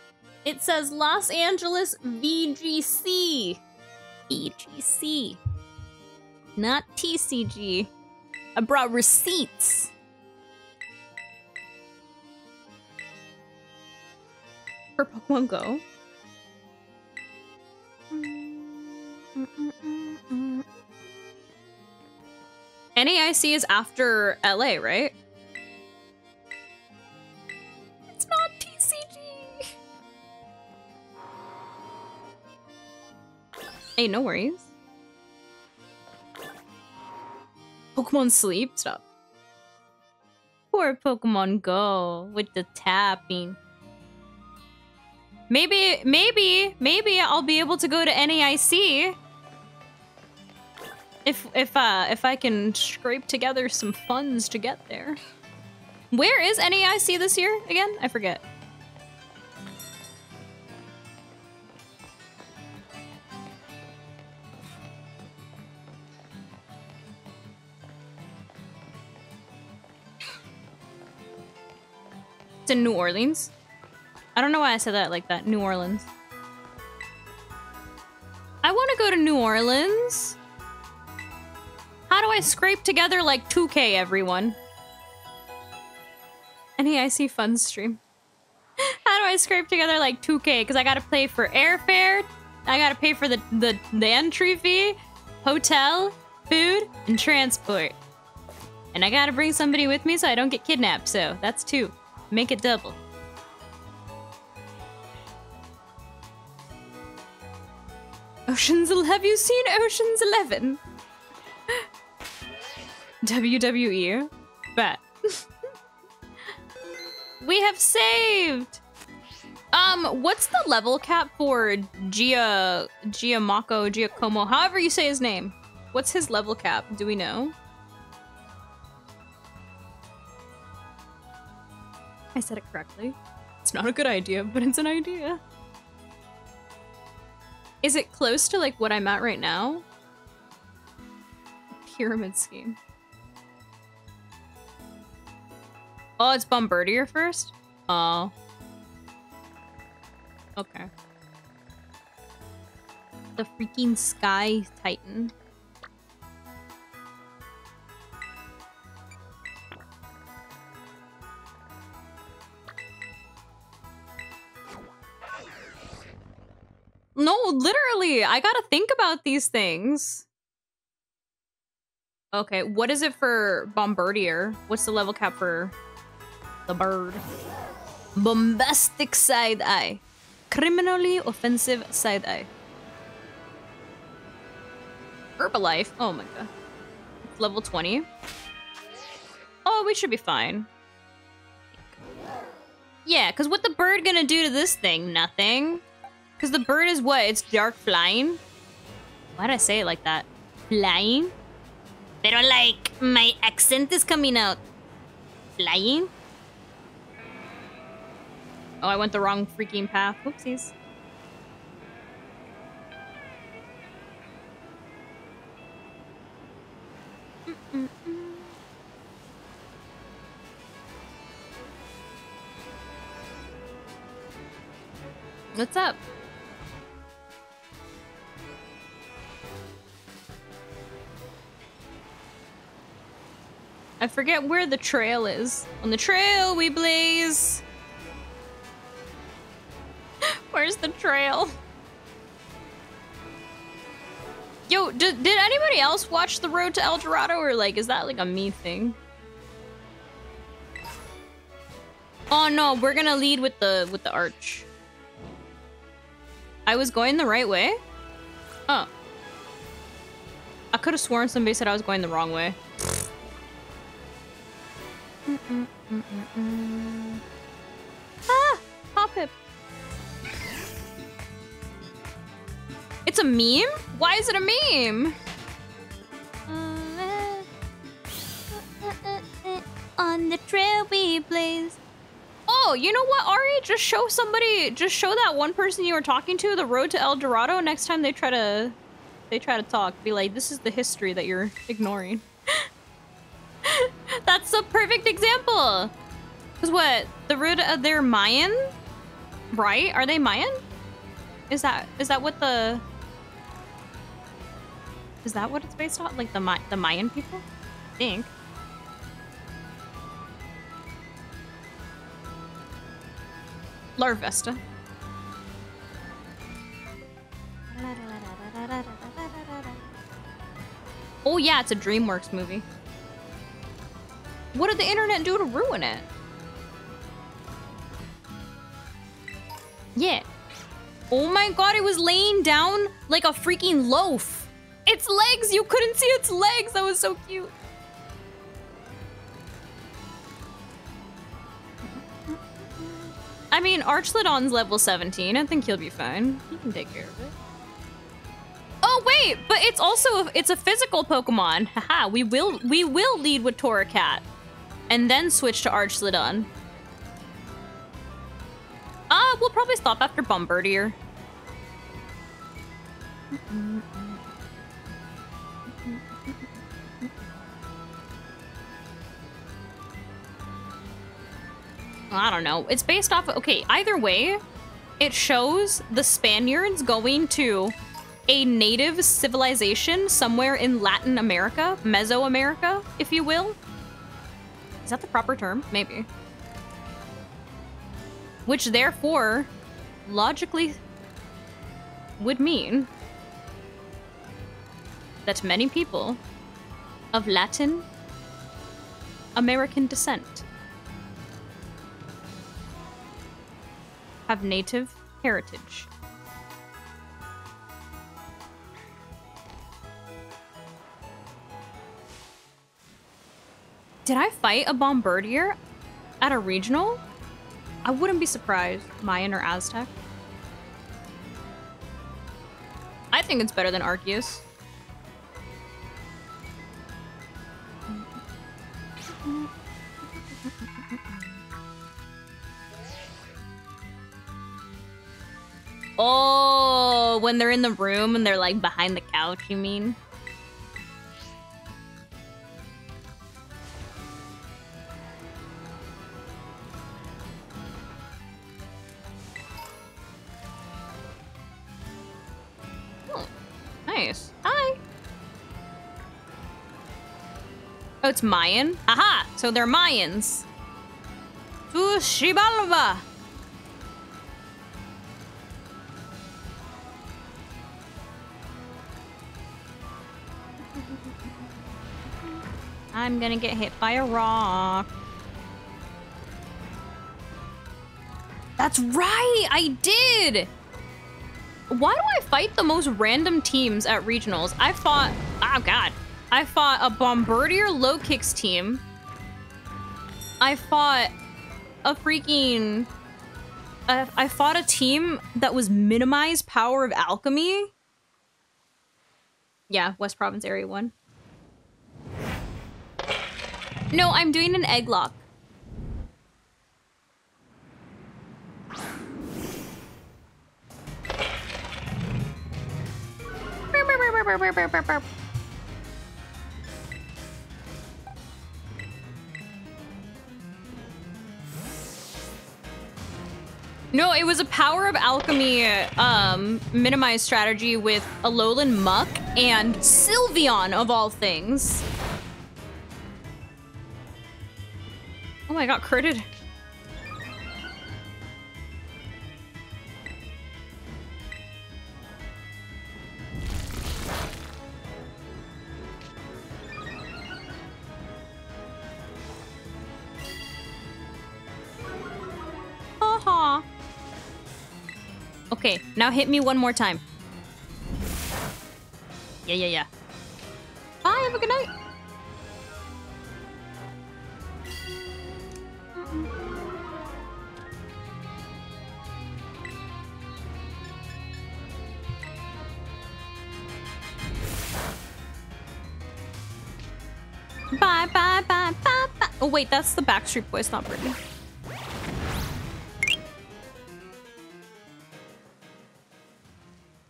It says Los Angeles V G C. V G C. Not T C G. I brought receipts. For Pokemon Go. Mm-mm-mm-mm-mm. N A I C is after L A, right? It's not Hey, no worries. Pokemon sleep? Stop. Poor Pokemon Go with the tapping. Maybe, maybe, maybe I'll be able to go to N A I C if if uh if I can scrape together some funds to get there. Where is N A I C this year again? I forget. It's in New Orleans. I don't know why I said that like that. New Orleans. I want to go to New Orleans. How do I scrape together like two K, everyone? N A I C fun stream. How do I scrape together like two K? Because I got to pay for airfare. I got to pay for the, the, the entry fee, hotel, food, and transport. And I got to bring somebody with me so I don't get kidnapped. So that's two. Make it double. Ocean's Eleven. Have you seen Ocean's Eleven? W W E. Bet. We have saved. Um, what's the level cap for Gia, Giacomo, Giacomo? However you say his name. What's his level cap? Do we know? I said it correctly. It's not a good idea, but it's an idea. Is it close to like what I'm at right now? Pyramid scheme. Oh, it's Bombardier first? Oh. Okay. The freaking Sky Titan. No, literally, I gotta think about these things. Okay, what is it for Bombardier? What's the level cap for the bird? Bombastic side eye. Criminally offensive side eye. Herbalife, oh my god. It's level twenty. Oh, we should be fine. Yeah, because what the bird gonna do to this thing? Nothing. Because the bird is what? It's dark flying? Why did I say it like that? Flying? Pero like, my accent is coming out. Flying? Oh, I went the wrong freaking path. Whoopsies. Mm-mm-mm. What's up? I forget where the trail is. On the trail we blaze. Where's the trail? Yo, did, did anybody else watch The Road to El Dorado, or like, is that like a me thing? Oh no, we're gonna lead with the with the arch. I was going the right way? Oh. I could have sworn somebody said I was going the wrong way. Mm-mm, mm-mm, mm. Ah! Pop it. It's a meme? Why is it a meme? On the trail we blaze. Oh, you know what, Ari? Just show somebody, just show that one person you were talking to The Road to El Dorado next time they try to, they try to talk. Be like, this is the history that you're ignoring. That's a perfect example. Because what? The root of their Mayan? Right? Are they Mayan? Is that is that what the... Is that what it's based on? Like the, Ma the Mayan people? I think. Larvesta. Oh yeah, it's a DreamWorks movie. What did the internet do to ruin it? Yeah. Oh my god, it was laying down like a freaking loaf. Its legs, you couldn't see its legs. That was so cute. I mean, Archaludon's level seventeen. I think he'll be fine. He can take care of it. Oh wait, but it's also, it's a physical Pokemon. Haha, we will, we will lead with Torracat and then switch to Archaludon. Ah, uh, we'll probably stop after Bombardier. I don't know. It's based off of, okay, either way, it shows the Spaniards going to a native civilization somewhere in Latin America, Mesoamerica, if you will. Is that the proper term? Maybe. Which therefore, logically, would mean that many people of Latin American descent have native heritage. Did I fight a Bombardier at a regional? I wouldn't be surprised. Mayan or Aztec. I think it's better than Arceus. Oh, when they're in the room and they're like behind the couch, you mean? Oh, nice. Hi. Oh, it's Mayan. Aha! So they're Mayans. Tushibalva. I'm gonna get hit by a rock. That's right, I did! Why do I fight the most random teams at regionals? I fought, oh god. I fought a Bombardier low kicks team. I fought a freaking, I, I fought a team that was minimized power of alchemy. Yeah, West Province area one. No, I'm doing an egg lock. No, it was a power of alchemy um, minimized strategy with a lowland muck and Sylveon of all things. Oh, I got critted. Haha. Okay, now hit me one more time. Yeah, yeah, yeah. Bye, have a good night. Bye, bye, bye, bye, bye. Oh, wait, that's the Backstreet Boys, not Britney.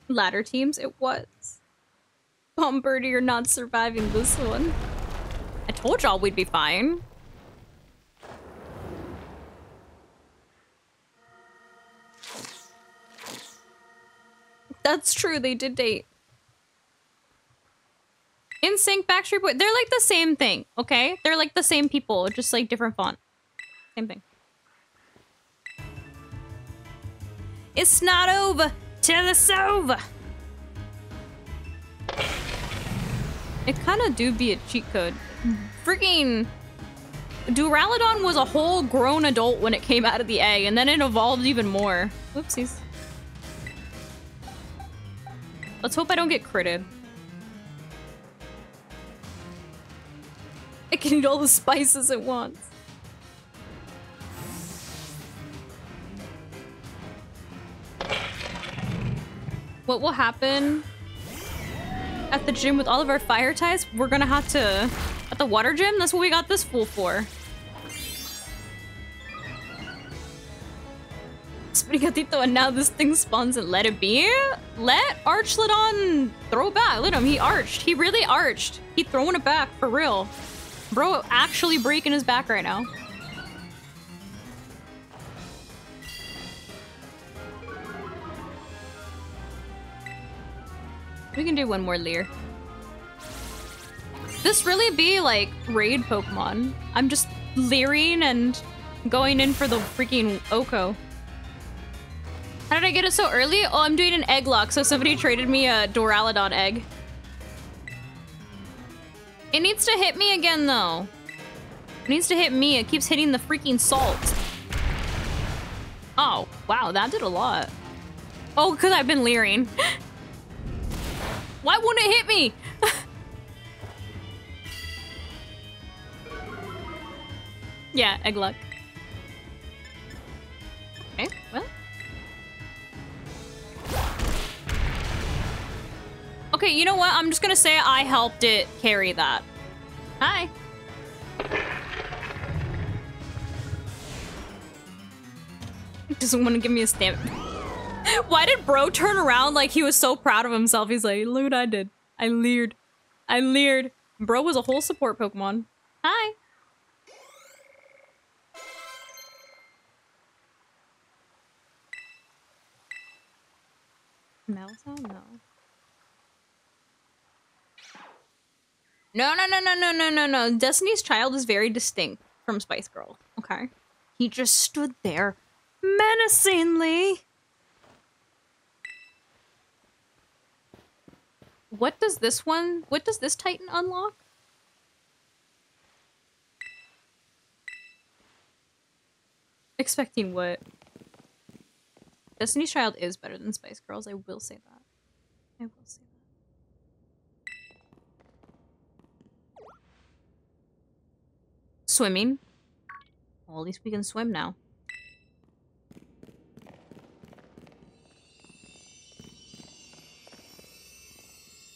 Ladder teams, it was. Bombardier, you're not surviving this one. I told y'all we'd be fine. That's true, they did date. In Sync, Backstreet Boys, they're like the same thing, okay? They're like the same people, just like different font. Same thing. It's not over till it's over. It kind of do be a cheat code. Freaking Duraludon was a whole grown adult when it came out of the egg, and then it evolved even more. Whoopsies. Let's hope I don't get critted. I can eat all the spices at once. What will happen at the gym with all of our fire types? We're gonna have to... At the water gym? That's what we got this fool for. Sprigatito, and now this thing spawns and let it be? Let Archaludon throw back. Let him. He arched. He really arched. He throwing it back for real. Bro actually breaking his back right now. We can do one more Leer. This really be like raid Pokemon. I'm just leering and going in for the freaking Oko. How did I get it so early? Oh, I'm doing an egg lock, so somebody traded me a Duraludon egg. It needs to hit me again though. It needs to hit me. It keeps hitting the freaking salt. Oh, wow, that did a lot. Oh, because I've been leering. Why won't it hit me? Yeah, egg luck. Okay, well. Okay, you know what? I'm just gonna say I helped it carry that. Hi. It doesn't want to give me a stamp. Why did bro turn around like he was so proud of himself? He's like, look what I did. I leered. I leered. Bro was a whole support Pokemon. Hi. Melzo? No. No, no, no, no, no, no, no, no. Destiny's Child is very distinct from Spice Girl. Okay. He just stood there menacingly. What does this one, what does this Titan unlock? Expecting what? Destiny's Child is better than Spice Girls, I will say that. I will say that. Swimming. Well, at least we can swim now.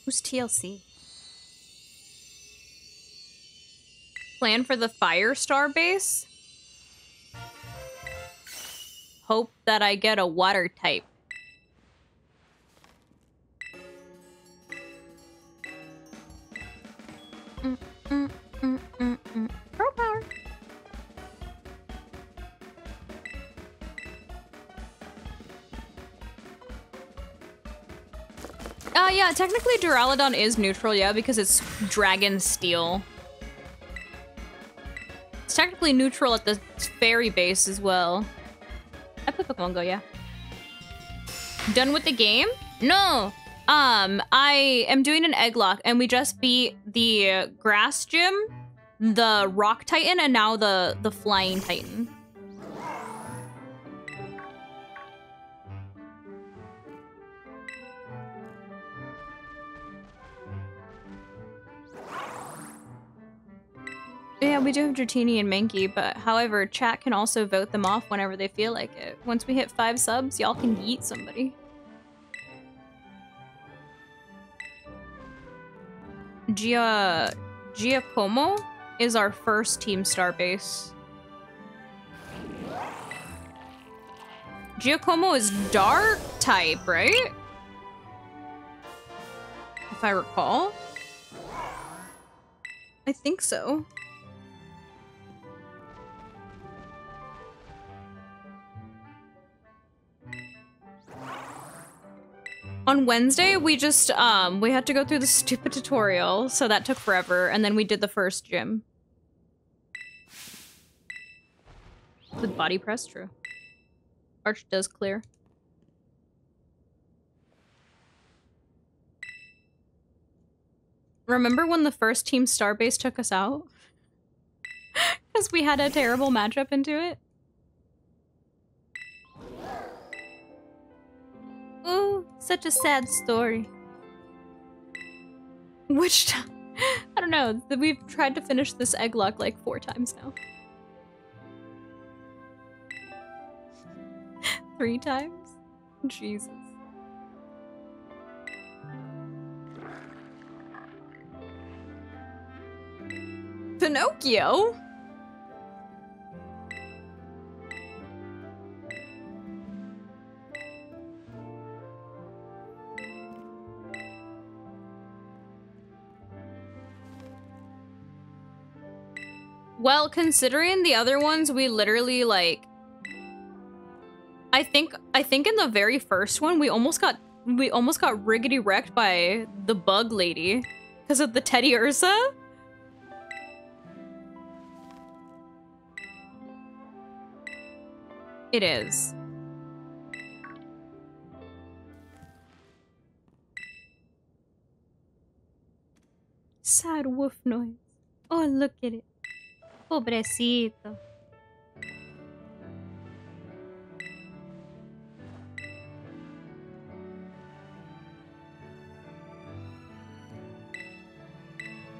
Who's T L C? Plan for the Firestar base? Hope that I get a water type. Mm, mm, mm, mm, mm. Girl power. Uh, yeah, technically Duraludon is neutral, yeah, because it's Dragon Steel. It's technically neutral at the fairy base as well. I put Pokemon Go, yeah. Done with the game? No! Um, I am doing an egg lock, and we just beat the grass gym, the rock titan, and now the, the flying titan. Yeah, we do have Dratini and Mankey, but however, chat can also vote them off whenever they feel like it. Once we hit five subs, y'all can yeet somebody. Gia... Giacomo is our first Team Star base. Giacomo is dark type, right? If I recall. I think so. On Wednesday, we just, um, we had to go through the stupid tutorial, so that took forever, and then we did the first gym. With body press, true. Arch does clear. Remember when the first Team Starbase took us out? Because we had a terrible matchup into it? Ooh, such a sad story. Which time? I don't know. We've tried to finish this egg lock like four times now. Three times? Jesus. Pinocchio? Well, considering the other ones, we literally, like... I think I think in the very first one, we almost got we almost got riggedy wrecked by the bug lady because of the Teddy Ursa. It is. Sad woof noise. Oh, look at it. Pobrecito.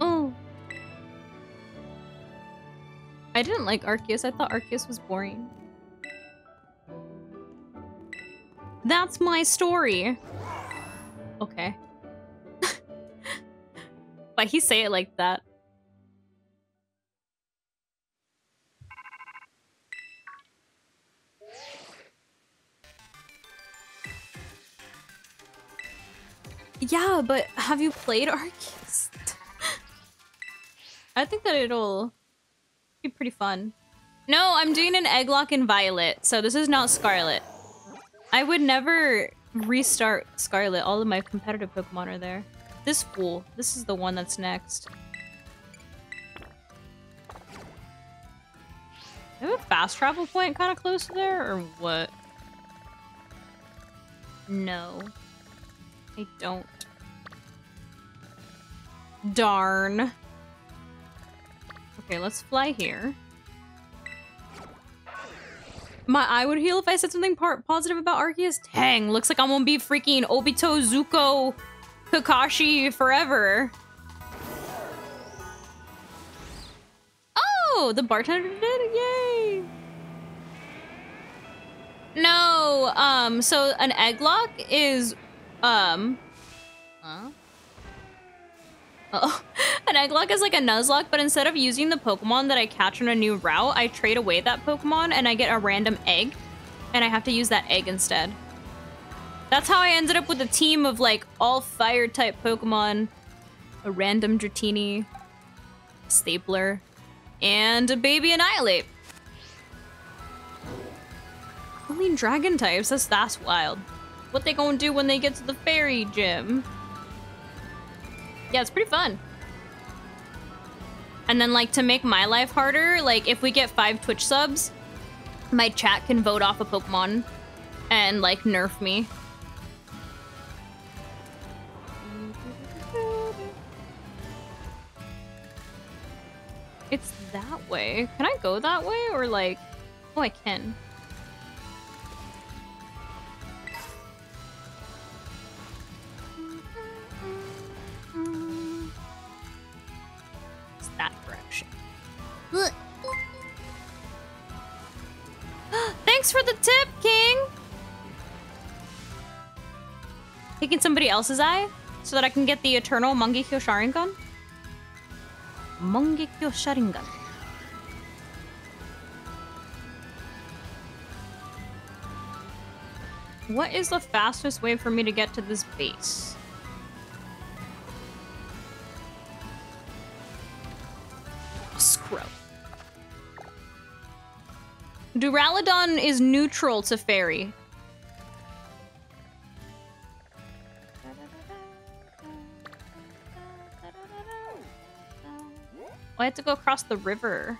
Oh. I didn't like Arceus. I thought Arceus was boring. That's my story. Okay. Why he say it like that? Yeah, but have you played Arceus? I think that it'll be pretty fun. No, I'm doing an egg lock in Violet, so this is not Scarlet. I would never restart Scarlet. All of my competitive Pokemon are there. This fool. This is the one that's next. Do I have a fast travel point kind of close to there, or what? No. I don't. Darn. Okay, let's fly here. My eye would heal if I said something positive about Arceus? Dang, looks like I'm gonna be freaking Obito, Zuko, Kakashi forever. Oh, the bartender did it, yay! No, um, so an egg lock is, um, huh? Uh-oh. An Egglock is like a Nuzlocke, but instead of using the Pokemon that I catch on a new route, I trade away that Pokemon and I get a random egg, and I have to use that egg instead. That's how I ended up with a team of like all fire type Pokemon, a random Dratini, Stapler, and a baby Annihilate. Only dragon types, that's, that's wild. What they gonna do when they get to the fairy gym? Yeah, it's pretty fun. And then, like, to make my life harder, like, if we get five Twitch subs, my chat can vote off a Pokemon and, like, nerf me. It's that way. Can I go that way? Or, like... Oh, I can. That direction. Thanks for the tip, King! Taking somebody else's eye so that I can get the eternal Mangekyo Sharingan. Mangekyo Sharingan. What is the fastest way for me to get to this base? Scrow. Duraludon is neutral to fairy. Oh, I have to go across the river.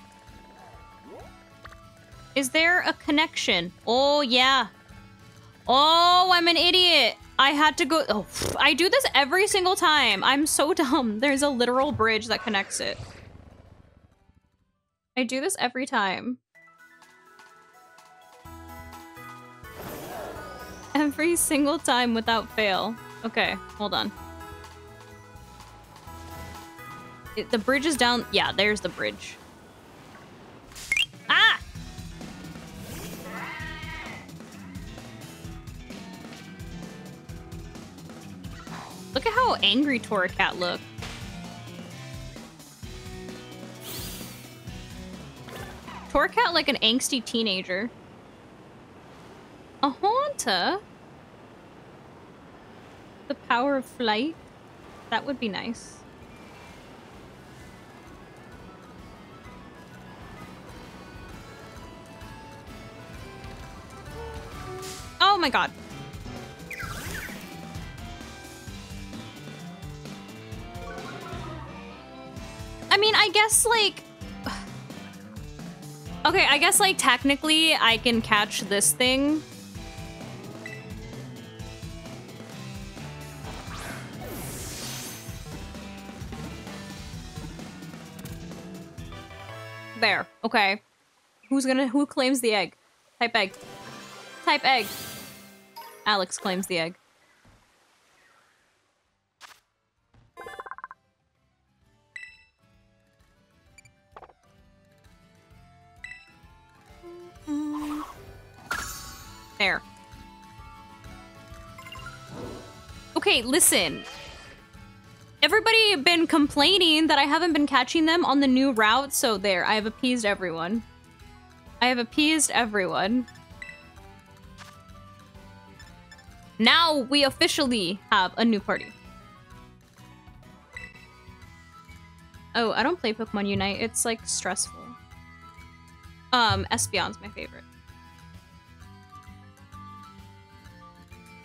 Is there a connection? Oh, yeah. Oh, I'm an idiot. I had to go. Oh, I do this every single time. I'm so dumb. There's a literal bridge that connects it. I do this every time. Every single time without fail. Okay, hold on. It, the bridge is down. Yeah, there's the bridge. Ah! Look at how angry Torracat looks. Torracat like an angsty teenager. A Haunter? The power of flight? That would be nice. Oh my god. I mean, I guess like... Okay, I guess like technically I can catch this thing. There. Okay. Who's gonna... Who claims the egg? Type egg. Type egg. Alex claims the egg. Mm-hmm. There. Okay, listen. Everybody been complaining that I haven't been catching them on the new route, so there, I have appeased everyone. I have appeased everyone. Now we officially have a new party. Oh, I don't play Pokemon Unite. It's like stressful. Um, Espeon's my favorite.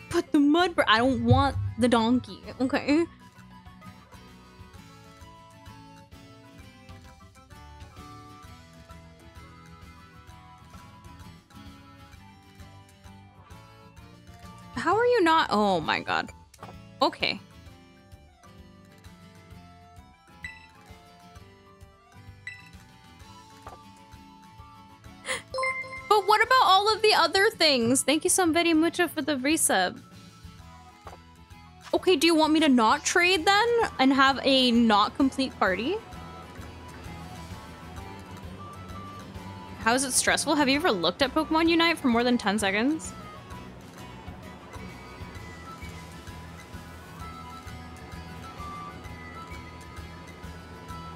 Put the mud... I don't want the donkey. Okay. How are you not? Oh my god. Okay. But what about all of the other things? Thank you so very much for the resub. Okay, do you want me to not trade then? And have a not complete party? How is it stressful? Have you ever looked at Pokemon Unite for more than ten seconds?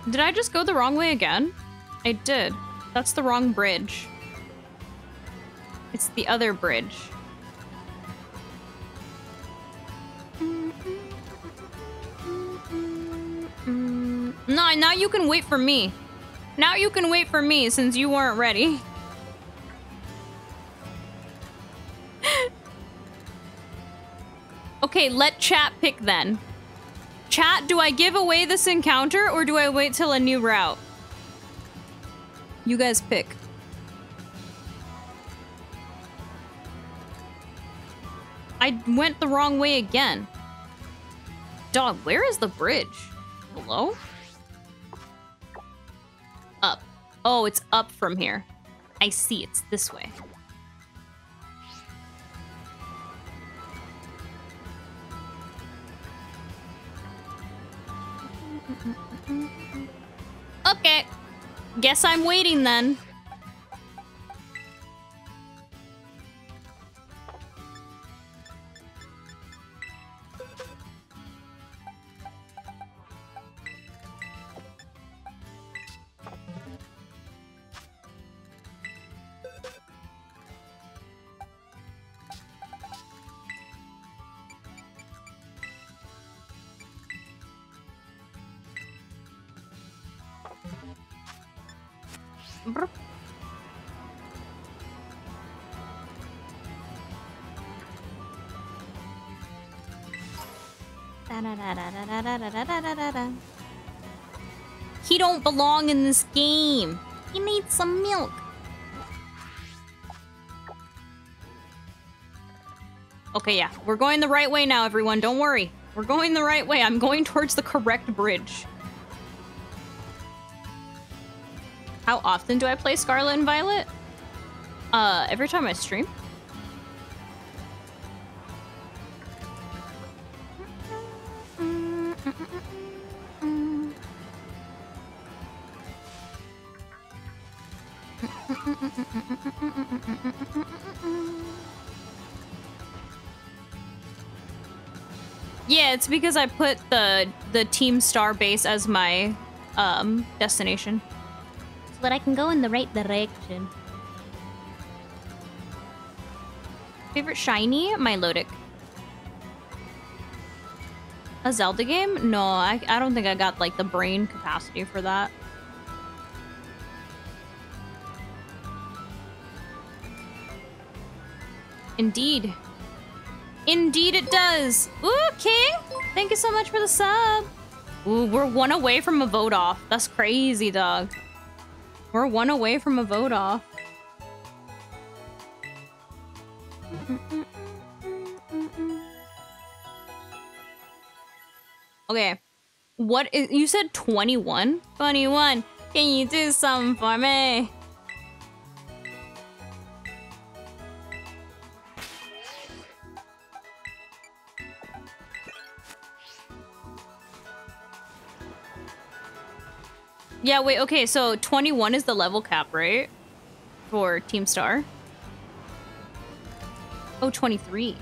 Did I just go the wrong way again? I did. That's the wrong bridge. It's the other bridge. No, now you can wait for me. Now you can wait for me since you weren't ready. Okay, let chat pick then. Chat, do I give away this encounter or do I wait till a new route? You guys pick. I went the wrong way again. Dog, where is the bridge? Hello? Up. Oh, it's up from here. I see, it's this way. Okay. Guess I'm waiting then. He don't belong in this game. He needs some milk. Okay, yeah. We're going the right way now, everyone. Don't worry. We're going the right way. I'm going towards the correct bridge. How often do I play Scarlet and Violet? Uh, every time I stream. Yeah, it's because I put the the Team Star base as my um destination. So that I can go in the right direction. Favorite shiny? Milotic. A Zelda game? No, I, I don't think I got like the brain capacity for that. Indeed. Indeed it does. Ooh, King! Thank you so much for the sub. Ooh, we're one away from a vote off. That's crazy, dog. We're one away from a vote off. Okay. What is, you said twenty-one? twenty-one. Can you do something for me? Yeah, wait, okay, so twenty-one is the level cap, right? For Team Star. Oh, twenty-three.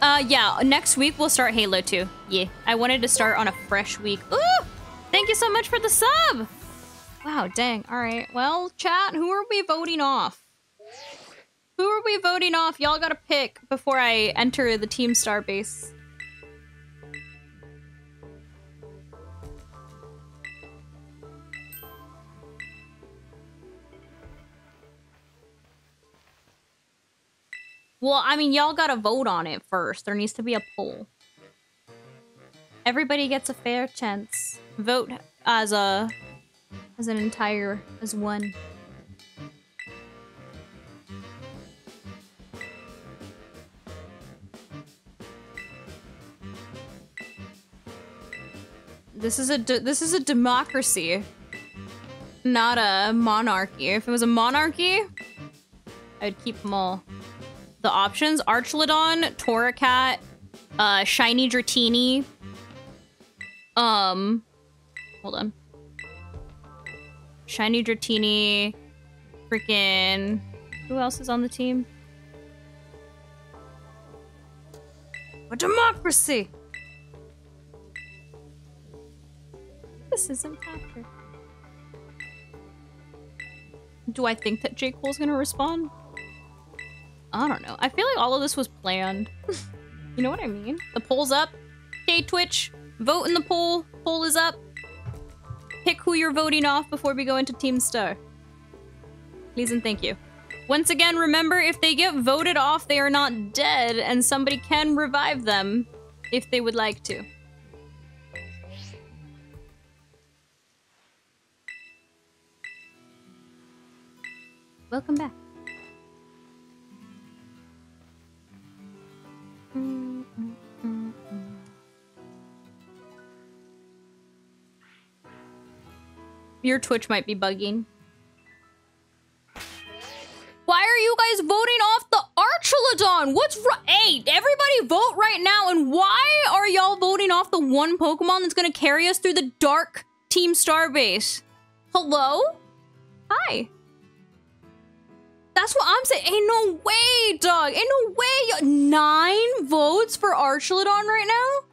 Uh, yeah, next week we'll start Halo two. Yeah, I wanted to start on a fresh week. Ooh! Thank you so much for the sub! Wow, dang. All right, well, chat, who are we voting off? Who are we voting off? Y'all gotta pick before I enter the Team Star base. Well, I mean, y'all gotta vote on it first. There needs to be a poll. Everybody gets a fair chance. Vote as a... as an entire... as one. This is a de this is a democracy, not a monarchy. If it was a monarchy, I'd keep them all. The options: Archaludon, Torracat, uh, shiny Dratini. Um, hold on. Shiny Dratini. Freaking. Who else is on the team? A democracy. This isn't after. Do I think that J. Cole's gonna respond? I don't know. I feel like all of this was planned. You know what I mean? The poll's up. Okay, Twitch. Vote in the poll. Poll is up. Pick who you're voting off before we go into Team Star. Please and thank you. Once again, remember, if they get voted off, they are not dead, and somebody can revive them if they would like to. Welcome back. Mm, mm, mm, mm. Your Twitch might be bugging. Why are you guys voting off the Archaludon? What's wrong? Hey, everybody vote right now. And why are y'all voting off the one Pokemon that's going to carry us through the dark Team Star base? Hello? Hi. That's what I'm saying. Ain't no way, dog. Ain't no way. Nine votes for Archaludon right now?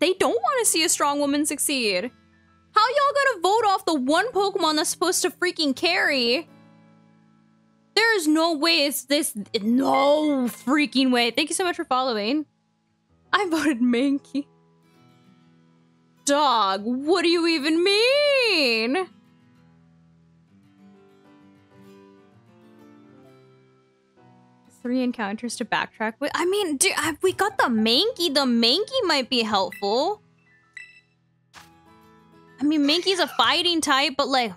They don't want to see a strong woman succeed. How y'all gonna vote off the one Pokemon that's supposed to freaking carry? There's no way it's this. No freaking way. Thank you so much for following. I voted Mankey. Dog, what do you even mean? Three encounters to backtrack with. I mean, dude, we got the Mankey. The Mankey might be helpful. I mean, Mankey's a fighting type, but like,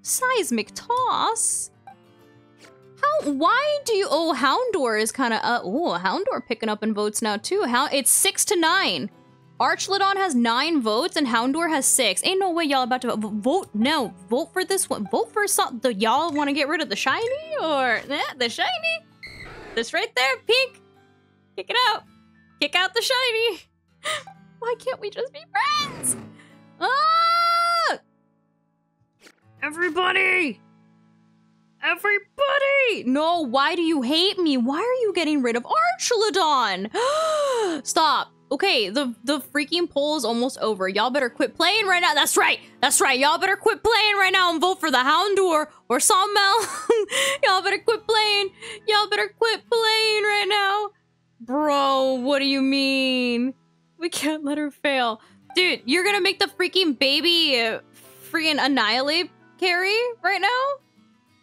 seismic toss. How? Why do you? Oh, Houndor is kind of. Uh, oh, Houndor picking up in votes now too. How? It's six to nine. Archaludon has nine votes and Houndor has six. Ain't no way y'all about to vote. Vote no. Vote for this one. Vote for something. Y'all want to get rid of the shiny or eh, the shiny? This right there, pink. Kick it out! Kick out the shiny! Why can't we just be friends? Ah! Everybody! Everybody! No, why do you hate me? Why are you getting rid of Archaludon? Stop. Okay, the, the freaking poll is almost over. Y'all better quit playing right now. That's right. That's right. Y'all better quit playing right now and vote for the Houndor or Sawmel. Y'all better quit playing. Y'all better quit playing right now. Bro, what do you mean? We can't let her fail. Dude, you're gonna make the freaking baby uh, freaking annihilate carry right now?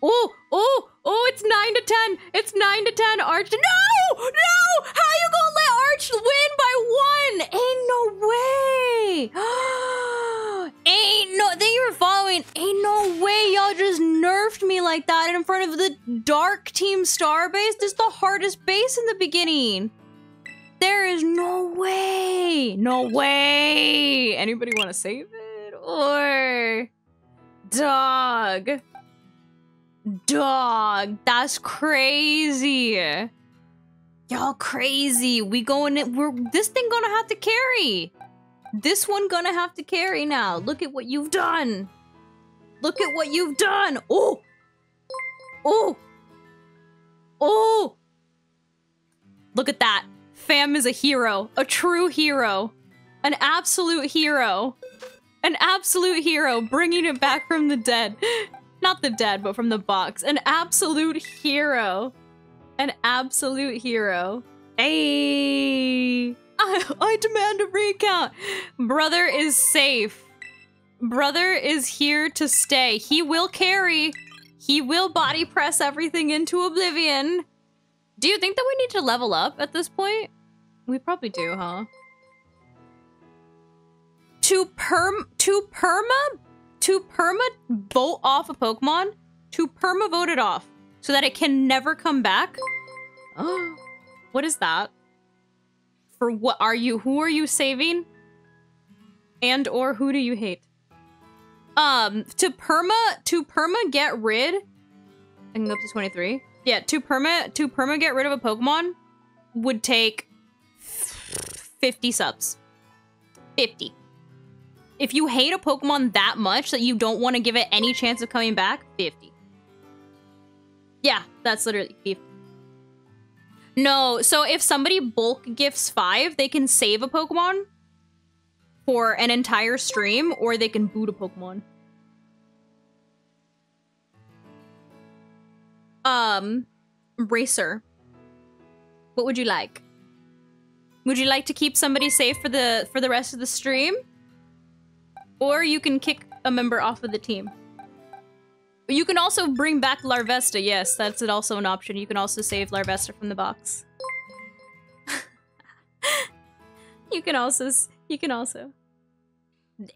Oh, oh, oh, it's nine to ten. It's nine to ten, Arch. No, no, how you gonna let Arch win by one? Ain't no way. Ain't no, thank you for following. Ain't no way y'all just nerfed me like that in front of the dark team star base. This is the hardest base in the beginning. There is no way, no way. Anybody wanna save it or? Dog. Dog, that's crazy. Y'all crazy. We going, we're, this thing gonna have to carry. This one gonna have to carry now. Look at what you've done. Look at what you've done. Oh, oh, oh. Look at that. Fam is a hero, a true hero, an absolute hero, an absolute hero, bringing it back from the dead. Not the dead, but from the box. An absolute hero. An absolute hero. Hey, I, I demand a recount. Brother is safe. Brother is here to stay. He will carry. He will body press everything into oblivion. Do you think that we need to level up at this point? We probably do, huh? To perm, to perma? To perma vote off a Pokemon, to perma vote it off so that it can never come back. Oh, what is that? For what are you? Who are you saving? And or who do you hate? Um, to perma, to perma get rid. I can go up to twenty-three. Yeah, to perma, to perma get rid of a Pokemon would take fifty subs. fifty. If you hate a Pokemon that much that you don't want to give it any chance of coming back, fifty. Yeah, that's literally fifty. No, so if somebody bulk gifts five, they can save a Pokemon for an entire stream, or they can boot a Pokemon. Um, Racer. What would you like? Would you like to keep somebody safe for the for the rest of the stream? Or you can kick a member off of the team. You can also bring back Larvesta. Yes, that's also an option. You can also save Larvesta from the box. You can also... You can also...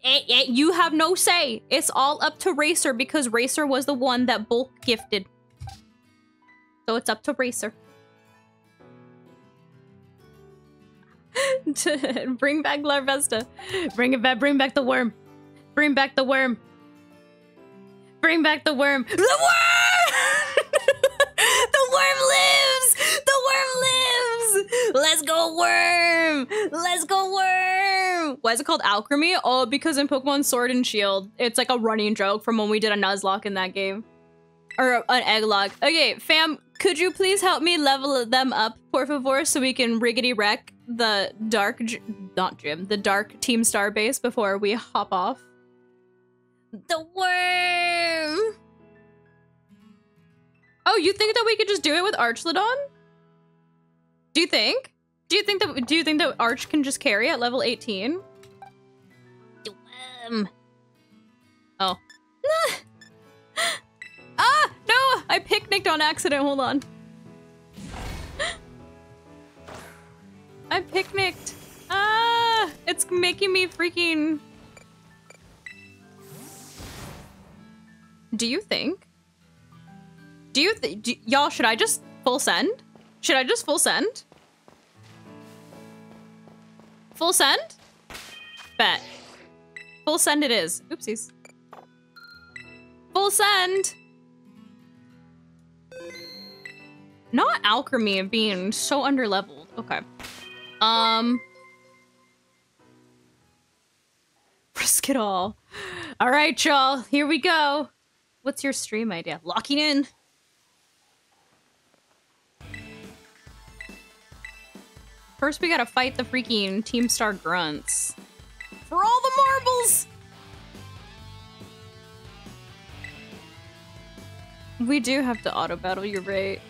Eh, eh, you have no say. It's all up to Racer because Racer was the one that bulk gifted. So it's up to Racer. To bring back Larvesta. Bring it back. Bring back the worm. Bring back the worm. Bring back the worm. The worm! The worm lives! The worm lives! Let's go, worm! Let's go, worm! Why is it called Alchemy? Oh, because in Pokemon Sword and Shield, it's like a running joke from when we did a Nuzlocke in that game. Or an Egglock. Okay, fam, could you please help me level them up, por favor, so we can riggedy wreck the dark... Not gym. The dark team star base before we hop off. The worm! Oh, you think that we could just do it with Archaludon? Do you think? Do you think that... Do you think that Arch can just carry at level eighteen? The worm. Oh. Ah! No! I picnicked on accident. Hold on. I picnicked. Ah! It's making me freaking... Do you think? Do you think... Y'all, should I just full send? Should I just full send? Full send? Bet. Full send it is. Oopsies. Full send! Not Alchemy being so underleveled. Okay. Um. Risk it all. All right, y'all. Here we go. What's your stream idea? Locking in. First, we gotta fight the freaking Team Star Grunts. For all the marbles! We do have to auto battle, you're right.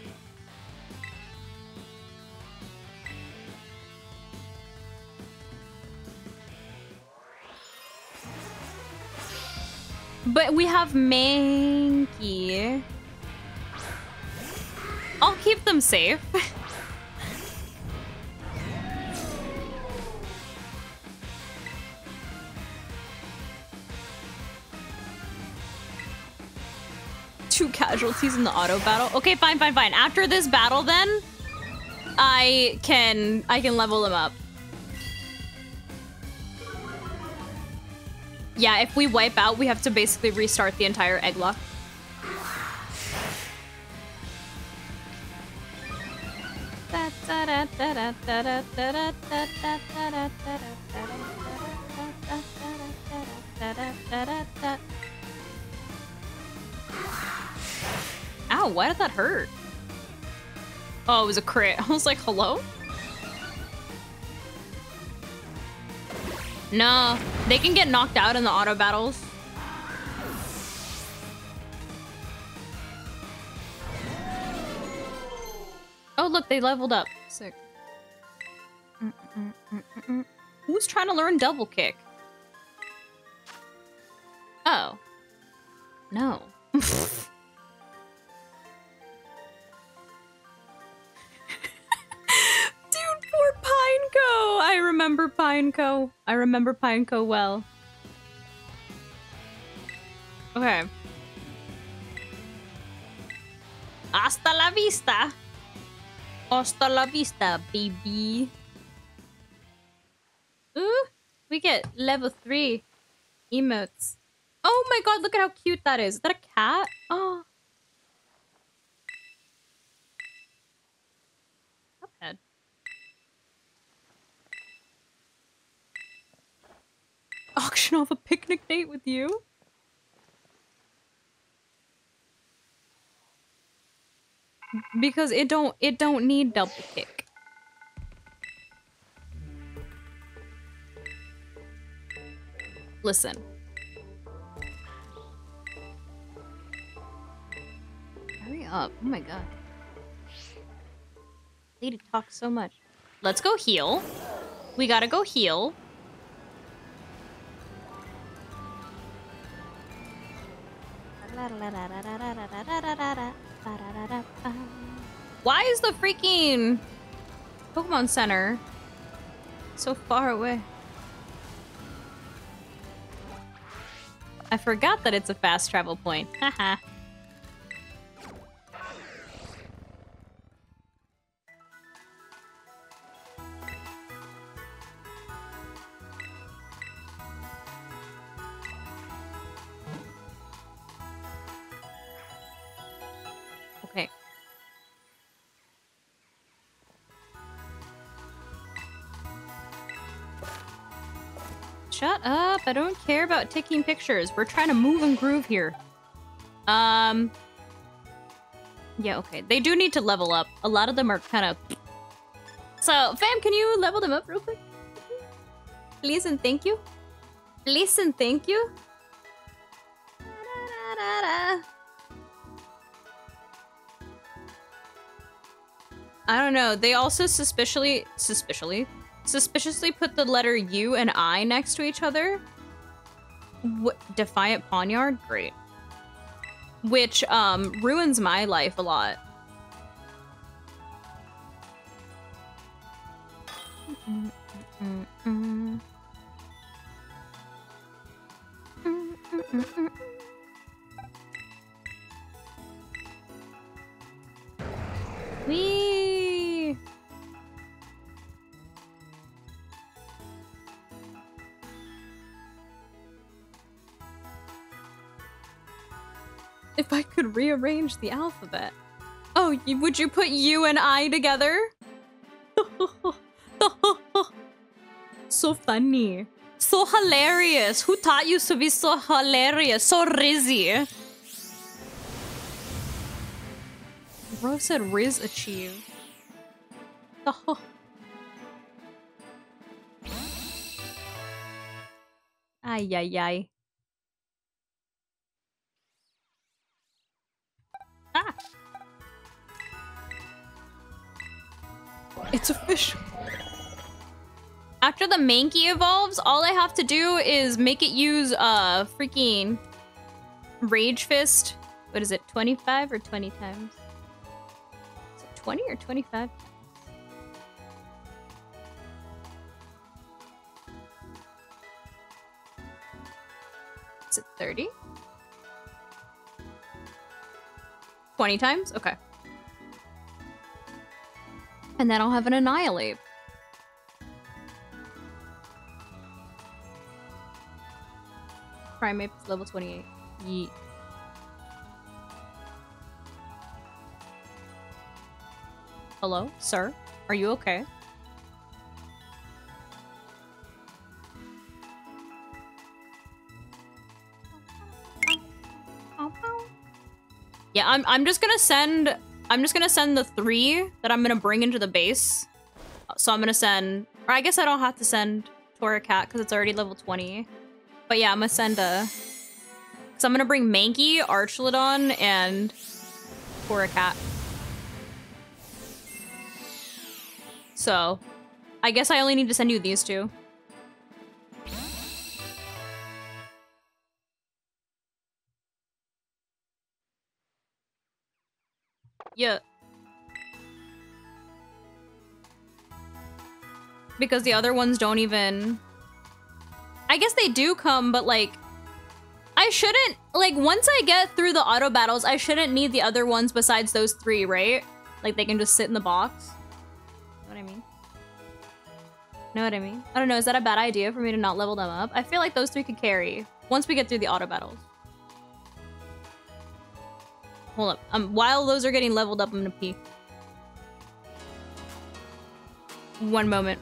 But we have Mankey. I'll keep them safe. Two casualties in the auto battle. Okay, fine, fine, fine. After this battle, then I can I can level them up. Yeah, if we wipe out, we have to basically restart the entire egg lock. Ow, why did that hurt? Oh, it was a crit. I was like, hello? No, they can get knocked out in the auto battles. Oh, look, they leveled up. Sick. Mm -mm -mm -mm -mm. Who's trying to learn double kick? Oh. No. Pineco! I remember Pineco. I remember Pineco well. Okay. Hasta la vista. Hasta la vista, baby. Ooh, we get level three emotes. Oh my god, look at how cute that is. Is that a cat? Oh. Auction off a picnic date with you? Because it don't it don't need double kick. Listen. Hurry up. Oh my god. Lady talks so much. Let's go heal. We gotta go heal. Why is the freaking Pokemon Center so far away? I forgot that it's a fast travel point. Haha. Shut up, I don't care about taking pictures. We're trying to move and groove here. Um, yeah, okay. They do need to level up. A lot of them are kind of... So, fam, can you level them up real quick? Please and thank you. Please and thank you. I don't know. They also suspiciously... Suspiciously? Suspiciously put the letter U and I next to each other. What, Defiant Pawniard? Great. Which um, ruins my life a lot. Mm -mm -mm -mm. Mm -mm -mm -mm. Whee! If I could rearrange the alphabet. Oh, would you put you and I together? so funny. So hilarious. Who taught you to be so hilarious? So rizzy. Bro said Riz achieve. Oh. Ay, ay, ay. Ah. It's a fish. After the Mankey evolves, all I have to do is make it use a uh, freaking Rage Fist. What is it, twenty-five or twenty times? Is it twenty or twenty-five? Is it thirty? twenty times? Okay. And then I'll have an Annihilate. Primeape is level twenty-eight. Yeet. Hello, sir? Are you okay? Yeah, I'm I'm just gonna send I'm just gonna send the three that I'm gonna bring into the base. So I'm gonna send, or I guess I don't have to send Torracat because it's already level twenty. But yeah, I'm gonna send a... So I'm gonna bring Mankey, Archaludon, and Torracat. So, I guess I only need to send you these two. Yeah. Because the other ones don't even... I guess they do come, but like, I shouldn't, like, once I get through the auto battles, I shouldn't need the other ones besides those three, right? Like, they can just sit in the box. Know what I mean? Know what I mean? I don't know, is that a bad idea for me to not level them up? I feel like those three could carry once we get through the auto battles. Hold up. Um, while those are getting leveled up, I'm gonna pee. One moment.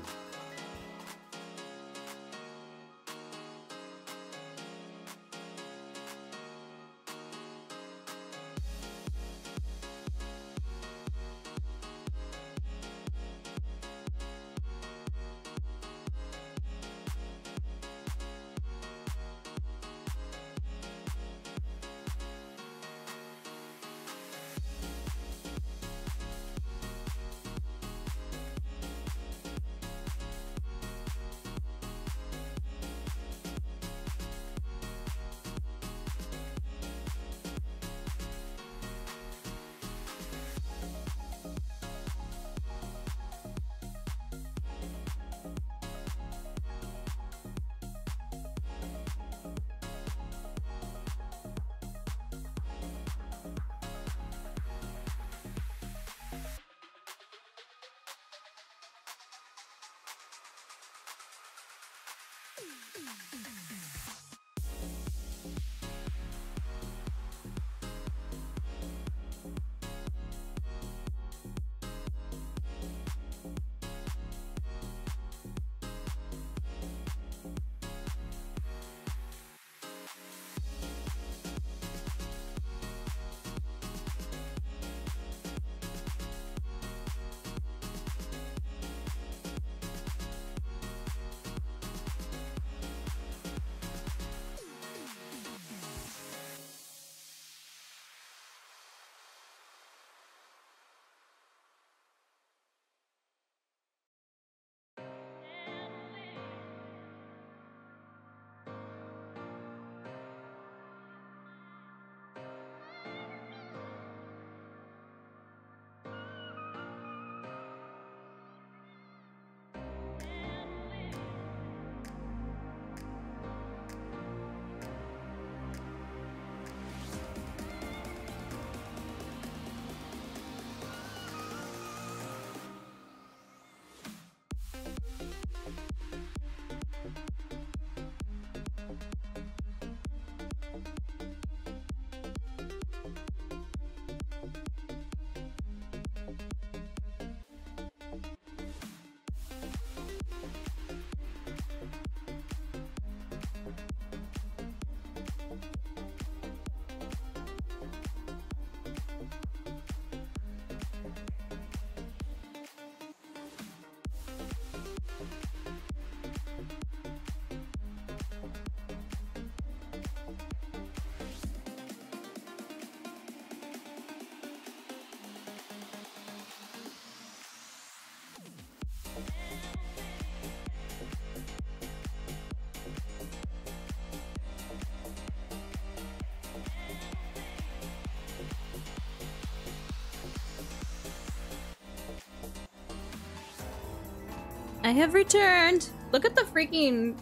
I have returned. Look at the freaking...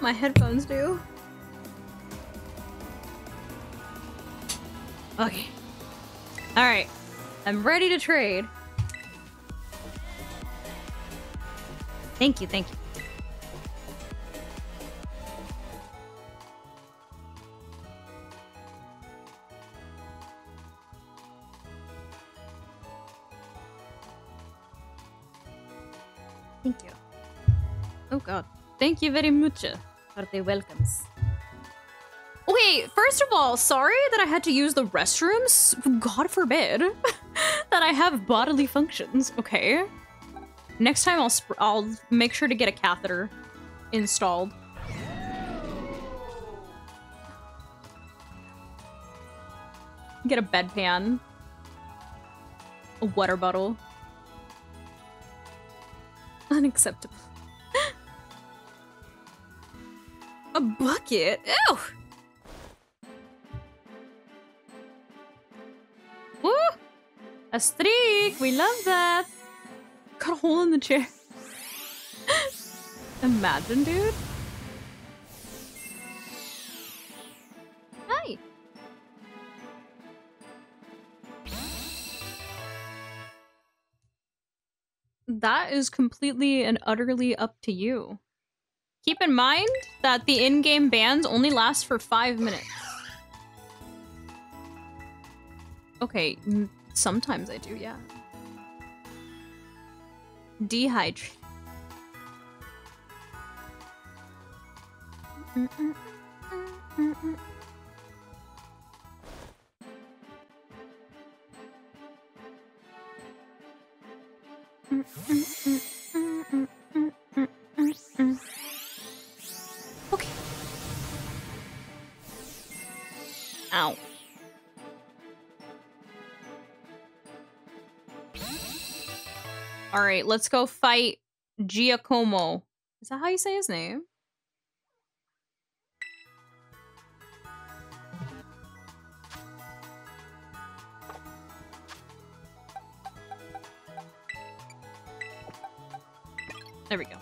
my headphones do. Okay. Alright. I'm ready to trade. Thank you, thank you. Thank you. Oh god. Thank you very much for the welcomes. Okay, first of all, sorry that I had to use the restrooms. God forbid that I have bodily functions, okay? Next time I'll sp I'll make sure to get a catheter installed. Get a bedpan. A water bottle. Unacceptable. A bucket? Ew! Woo! A streak! We love that! Got a hole in the chair. Imagine, dude. Hi! That is completely and utterly up to you. Keep in mind that the in-game bans only last for five minutes. Okay, sometimes I do, yeah. Dehydrate. Okay. Ow. All right, let's go fight Giacomo. Is that how you say his name? There we go.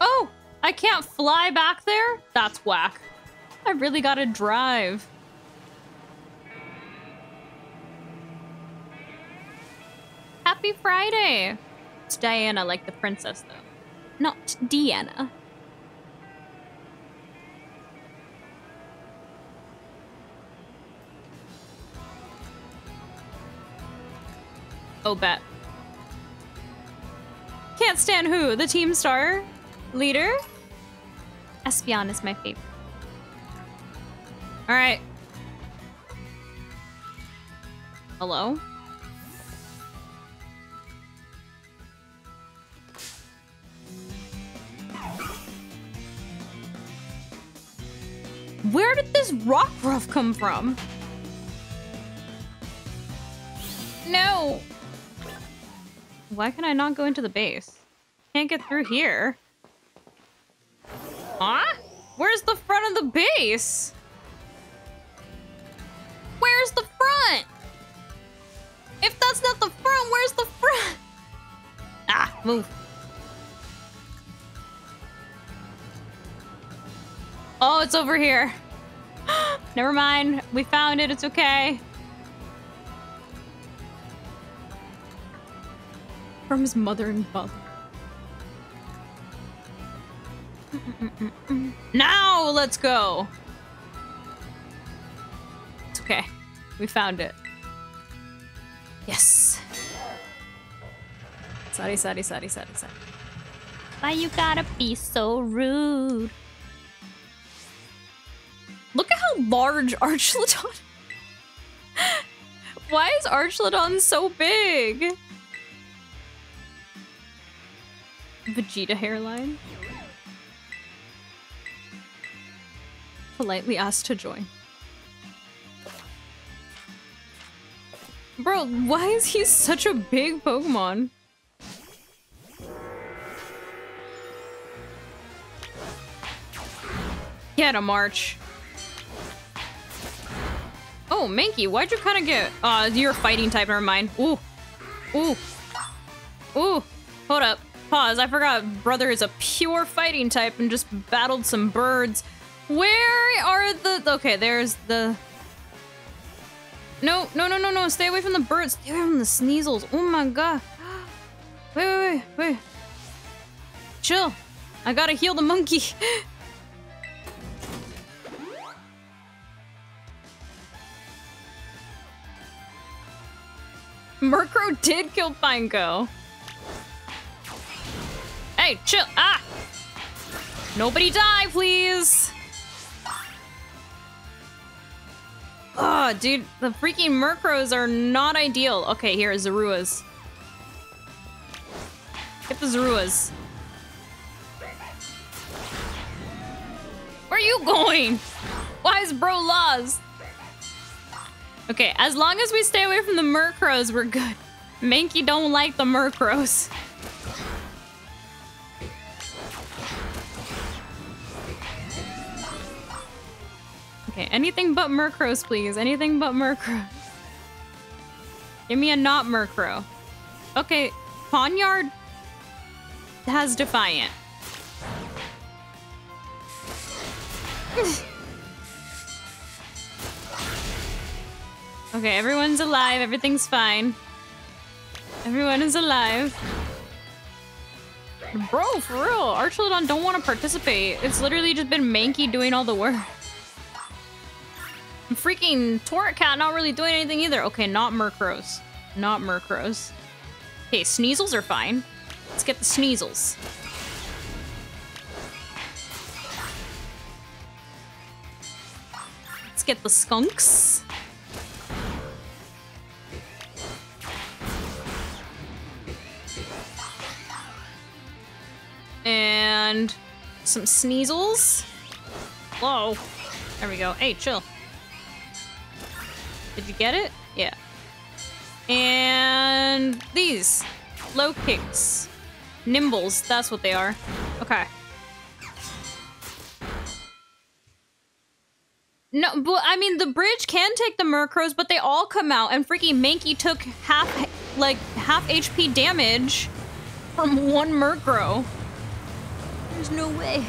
Oh, I can't fly back there? That's whack. I really gotta drive. Happy Friday! It's Diana, like the princess, though. Not Deanna. Oh, bet. Can't stand who? The team star? Leader? Espeon is my favorite. All right. Hello? Where did this rock ruff come from? No. Why can I not go into the base? Can't get through here. Huh? Where's the front of the base? Where's the front? If that's not the front, where's the front? Ah, move. Oh, it's over here. Never mind. We found it. It's okay. From his mother and father. Now let's go. Okay, we found it. Yes. Sorry, sorry, sorry, sorry, sorry. Why you gotta be so rude? Look at how large Archaludon. Why is Archaludon so big? Vegeta hairline. Politely asked to join. Bro, why is he such a big Pokemon? Get him, March. Oh, Mankey, why'd you kind of get... Uh, you're fighting type, never mind. Ooh. Ooh. Ooh. Hold up. Pause. I forgot brother is a pure fighting type and just battled some birds. Where are the... Okay, there's the... No, no, no, no, no. Stay away from the birds. Stay away from the Sneasels. Oh my god. Wait, wait, wait, wait. Chill. I gotta heal the monkey. Murkrow did kill Pineco. Hey, chill. Ah! Nobody die, please! Oh, dude, the freaking Murkrows are not ideal. Okay, here are Zoruas. Get the Zoruas. Where are you going? Why is bro lost? Okay, as long as we stay away from the Murkrows, we're good. Mankey don't like the Murkrows. Okay, anything but Murkrows, please. Anything but Murkrows. Give me a not Murkrow. Okay, Pawniard has Defiant. Okay, everyone's alive. Everything's fine. Everyone is alive. Bro, for real, Archaludon don't want to participate. It's literally just been Mankey doing all the work. Freaking Torracat not really doing anything either. Okay, not Murkrows. Not Murkrows. Okay, Sneasels are fine. Let's get the Sneasels. Let's get the Skunks. And some Sneasels. Whoa. There we go. Hey, chill. Did you get it? Yeah. And these. Low kicks. Nimbles. That's what they are. Okay. No, but I mean, the bridge can take the Murkrows, but they all come out, and freaking Mankey took half, like, half H P damage from one Murkrow. There's no way.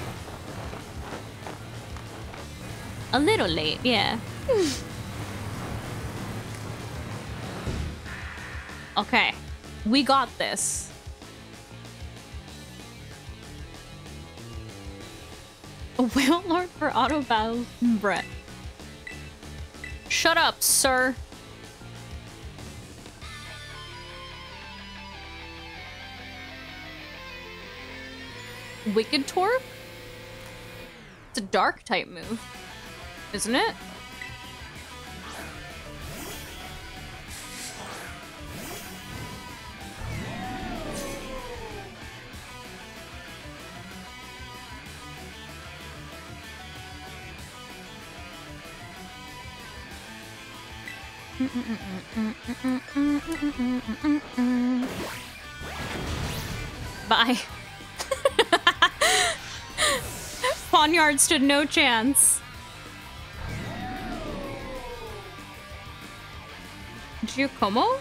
A little late, yeah. Okay, we got this. A whale lord for auto battle, Brett. Shut up, sir. Wicked Torp? It's a dark type move, isn't it? Bye. Pawniard stood no chance. Giacomo?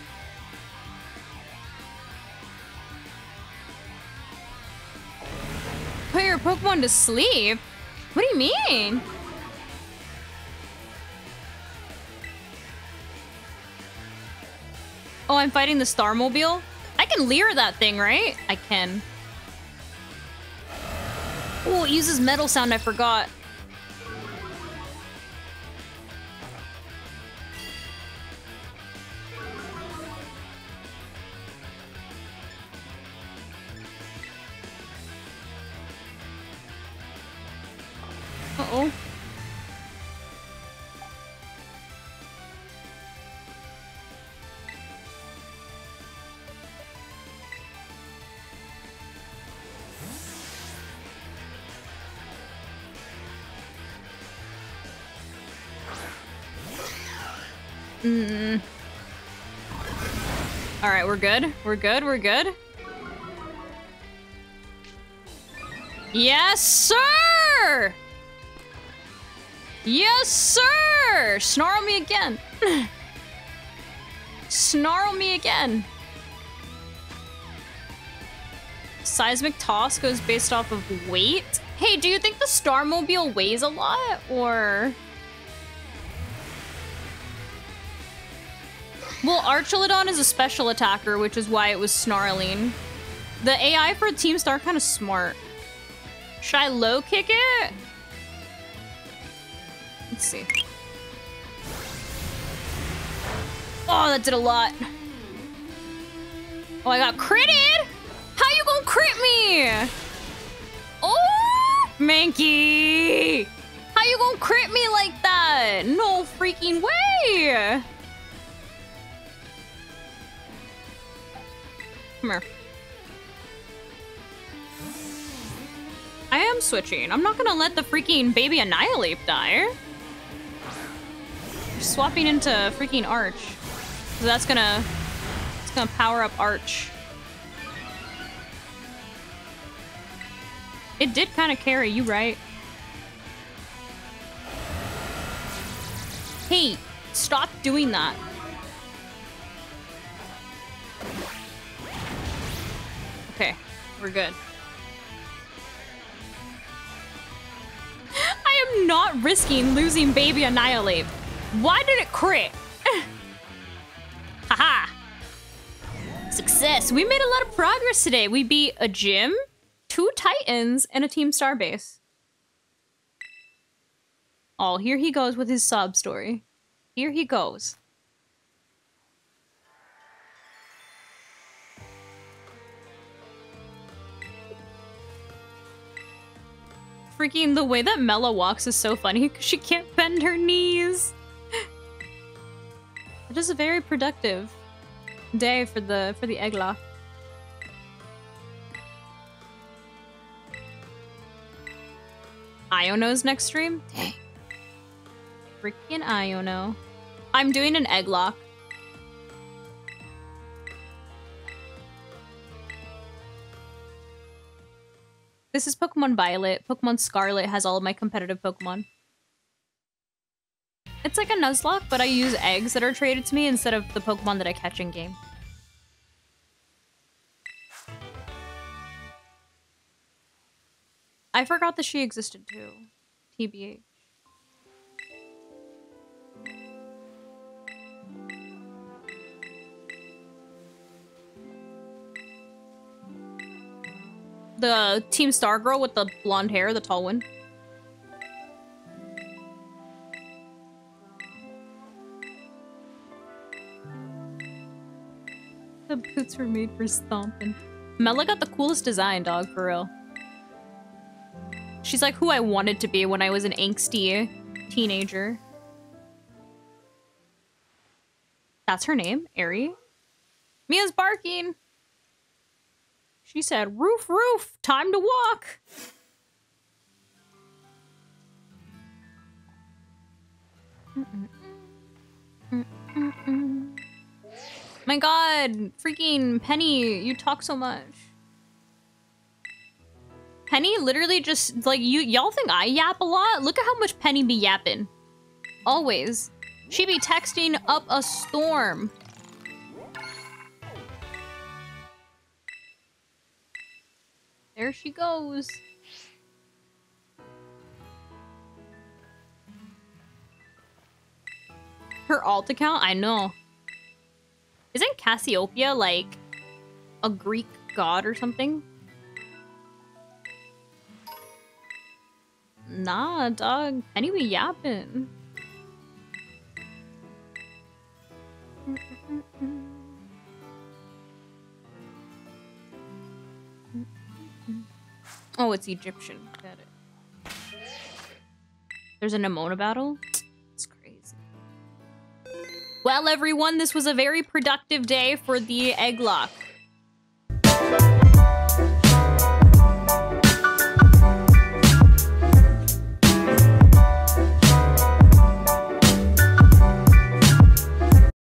Put your Pokemon to sleep? What do you mean? Oh, I'm fighting the Starmobile? I can leer that thing, right? I can. Oh, it uses metal sound, I forgot. Uh-oh. Mm. All right, we're good. We're good. We're good. Yes, sir! Yes, sir! Snarl me again. Snarl me again. Seismic toss goes based off of weight. Hey, do you think the Starmobile weighs a lot, or? Well, Archaludon is a special attacker, which is why it was snarling. The A I for Team Star kind of smart. Should I low kick it? Let's see. Oh, that did a lot. Oh, I got critted? How you gonna crit me? Oh, Mankey. How you gonna crit me like that? No freaking way. Come here. I am switching. I'm not gonna let the freaking baby Annihilate die. We're swapping into freaking Arch. So that's gonna, it's gonna power up Arch. It did kind of carry, you right. Hey, stop doing that. Okay, we're good. I am not risking losing baby Annihilate. Why did it crit? Haha. Success. We made a lot of progress today. We beat a gym, two Titans, and a Team Starbase. Oh, here he goes with his sob story. Here he goes. Freaking the way that Mella walks is so funny because she can't bend her knees. It is a very productive day for the for the Egloff. Iono's next stream? Dang. Freaking Iono. I'm doing an Egglock. This is Pokemon Violet. Pokemon Scarlet has all of my competitive Pokemon. It's like a Nuzlocke, but I use eggs that are traded to me instead of the Pokemon that I catch in game. I forgot that she existed too. T B H. The Team Star girl with the blonde hair, the tall one. The boots were made for stomping. Mella got the coolest design, dog, for real. She's like who I wanted to be when I was an angsty teenager. That's her name, Aerie. Mia's barking. She said, roof, roof, time to walk. Mm-mm. Mm-mm-mm. My God, freaking Penny, you talk so much. Penny literally just, like, you, y'all think I yap a lot? Look at how much Penny be yapping. Always. She be texting up a storm. There she goes. Her alt account? I know. Isn't Cassiopeia like a Greek god or something? Nah, dog. Anyway, yappin'. Oh, it's Egyptian. Got it. There's an Emona battle? It's crazy. Well, everyone, this was a very productive day for the Egglock.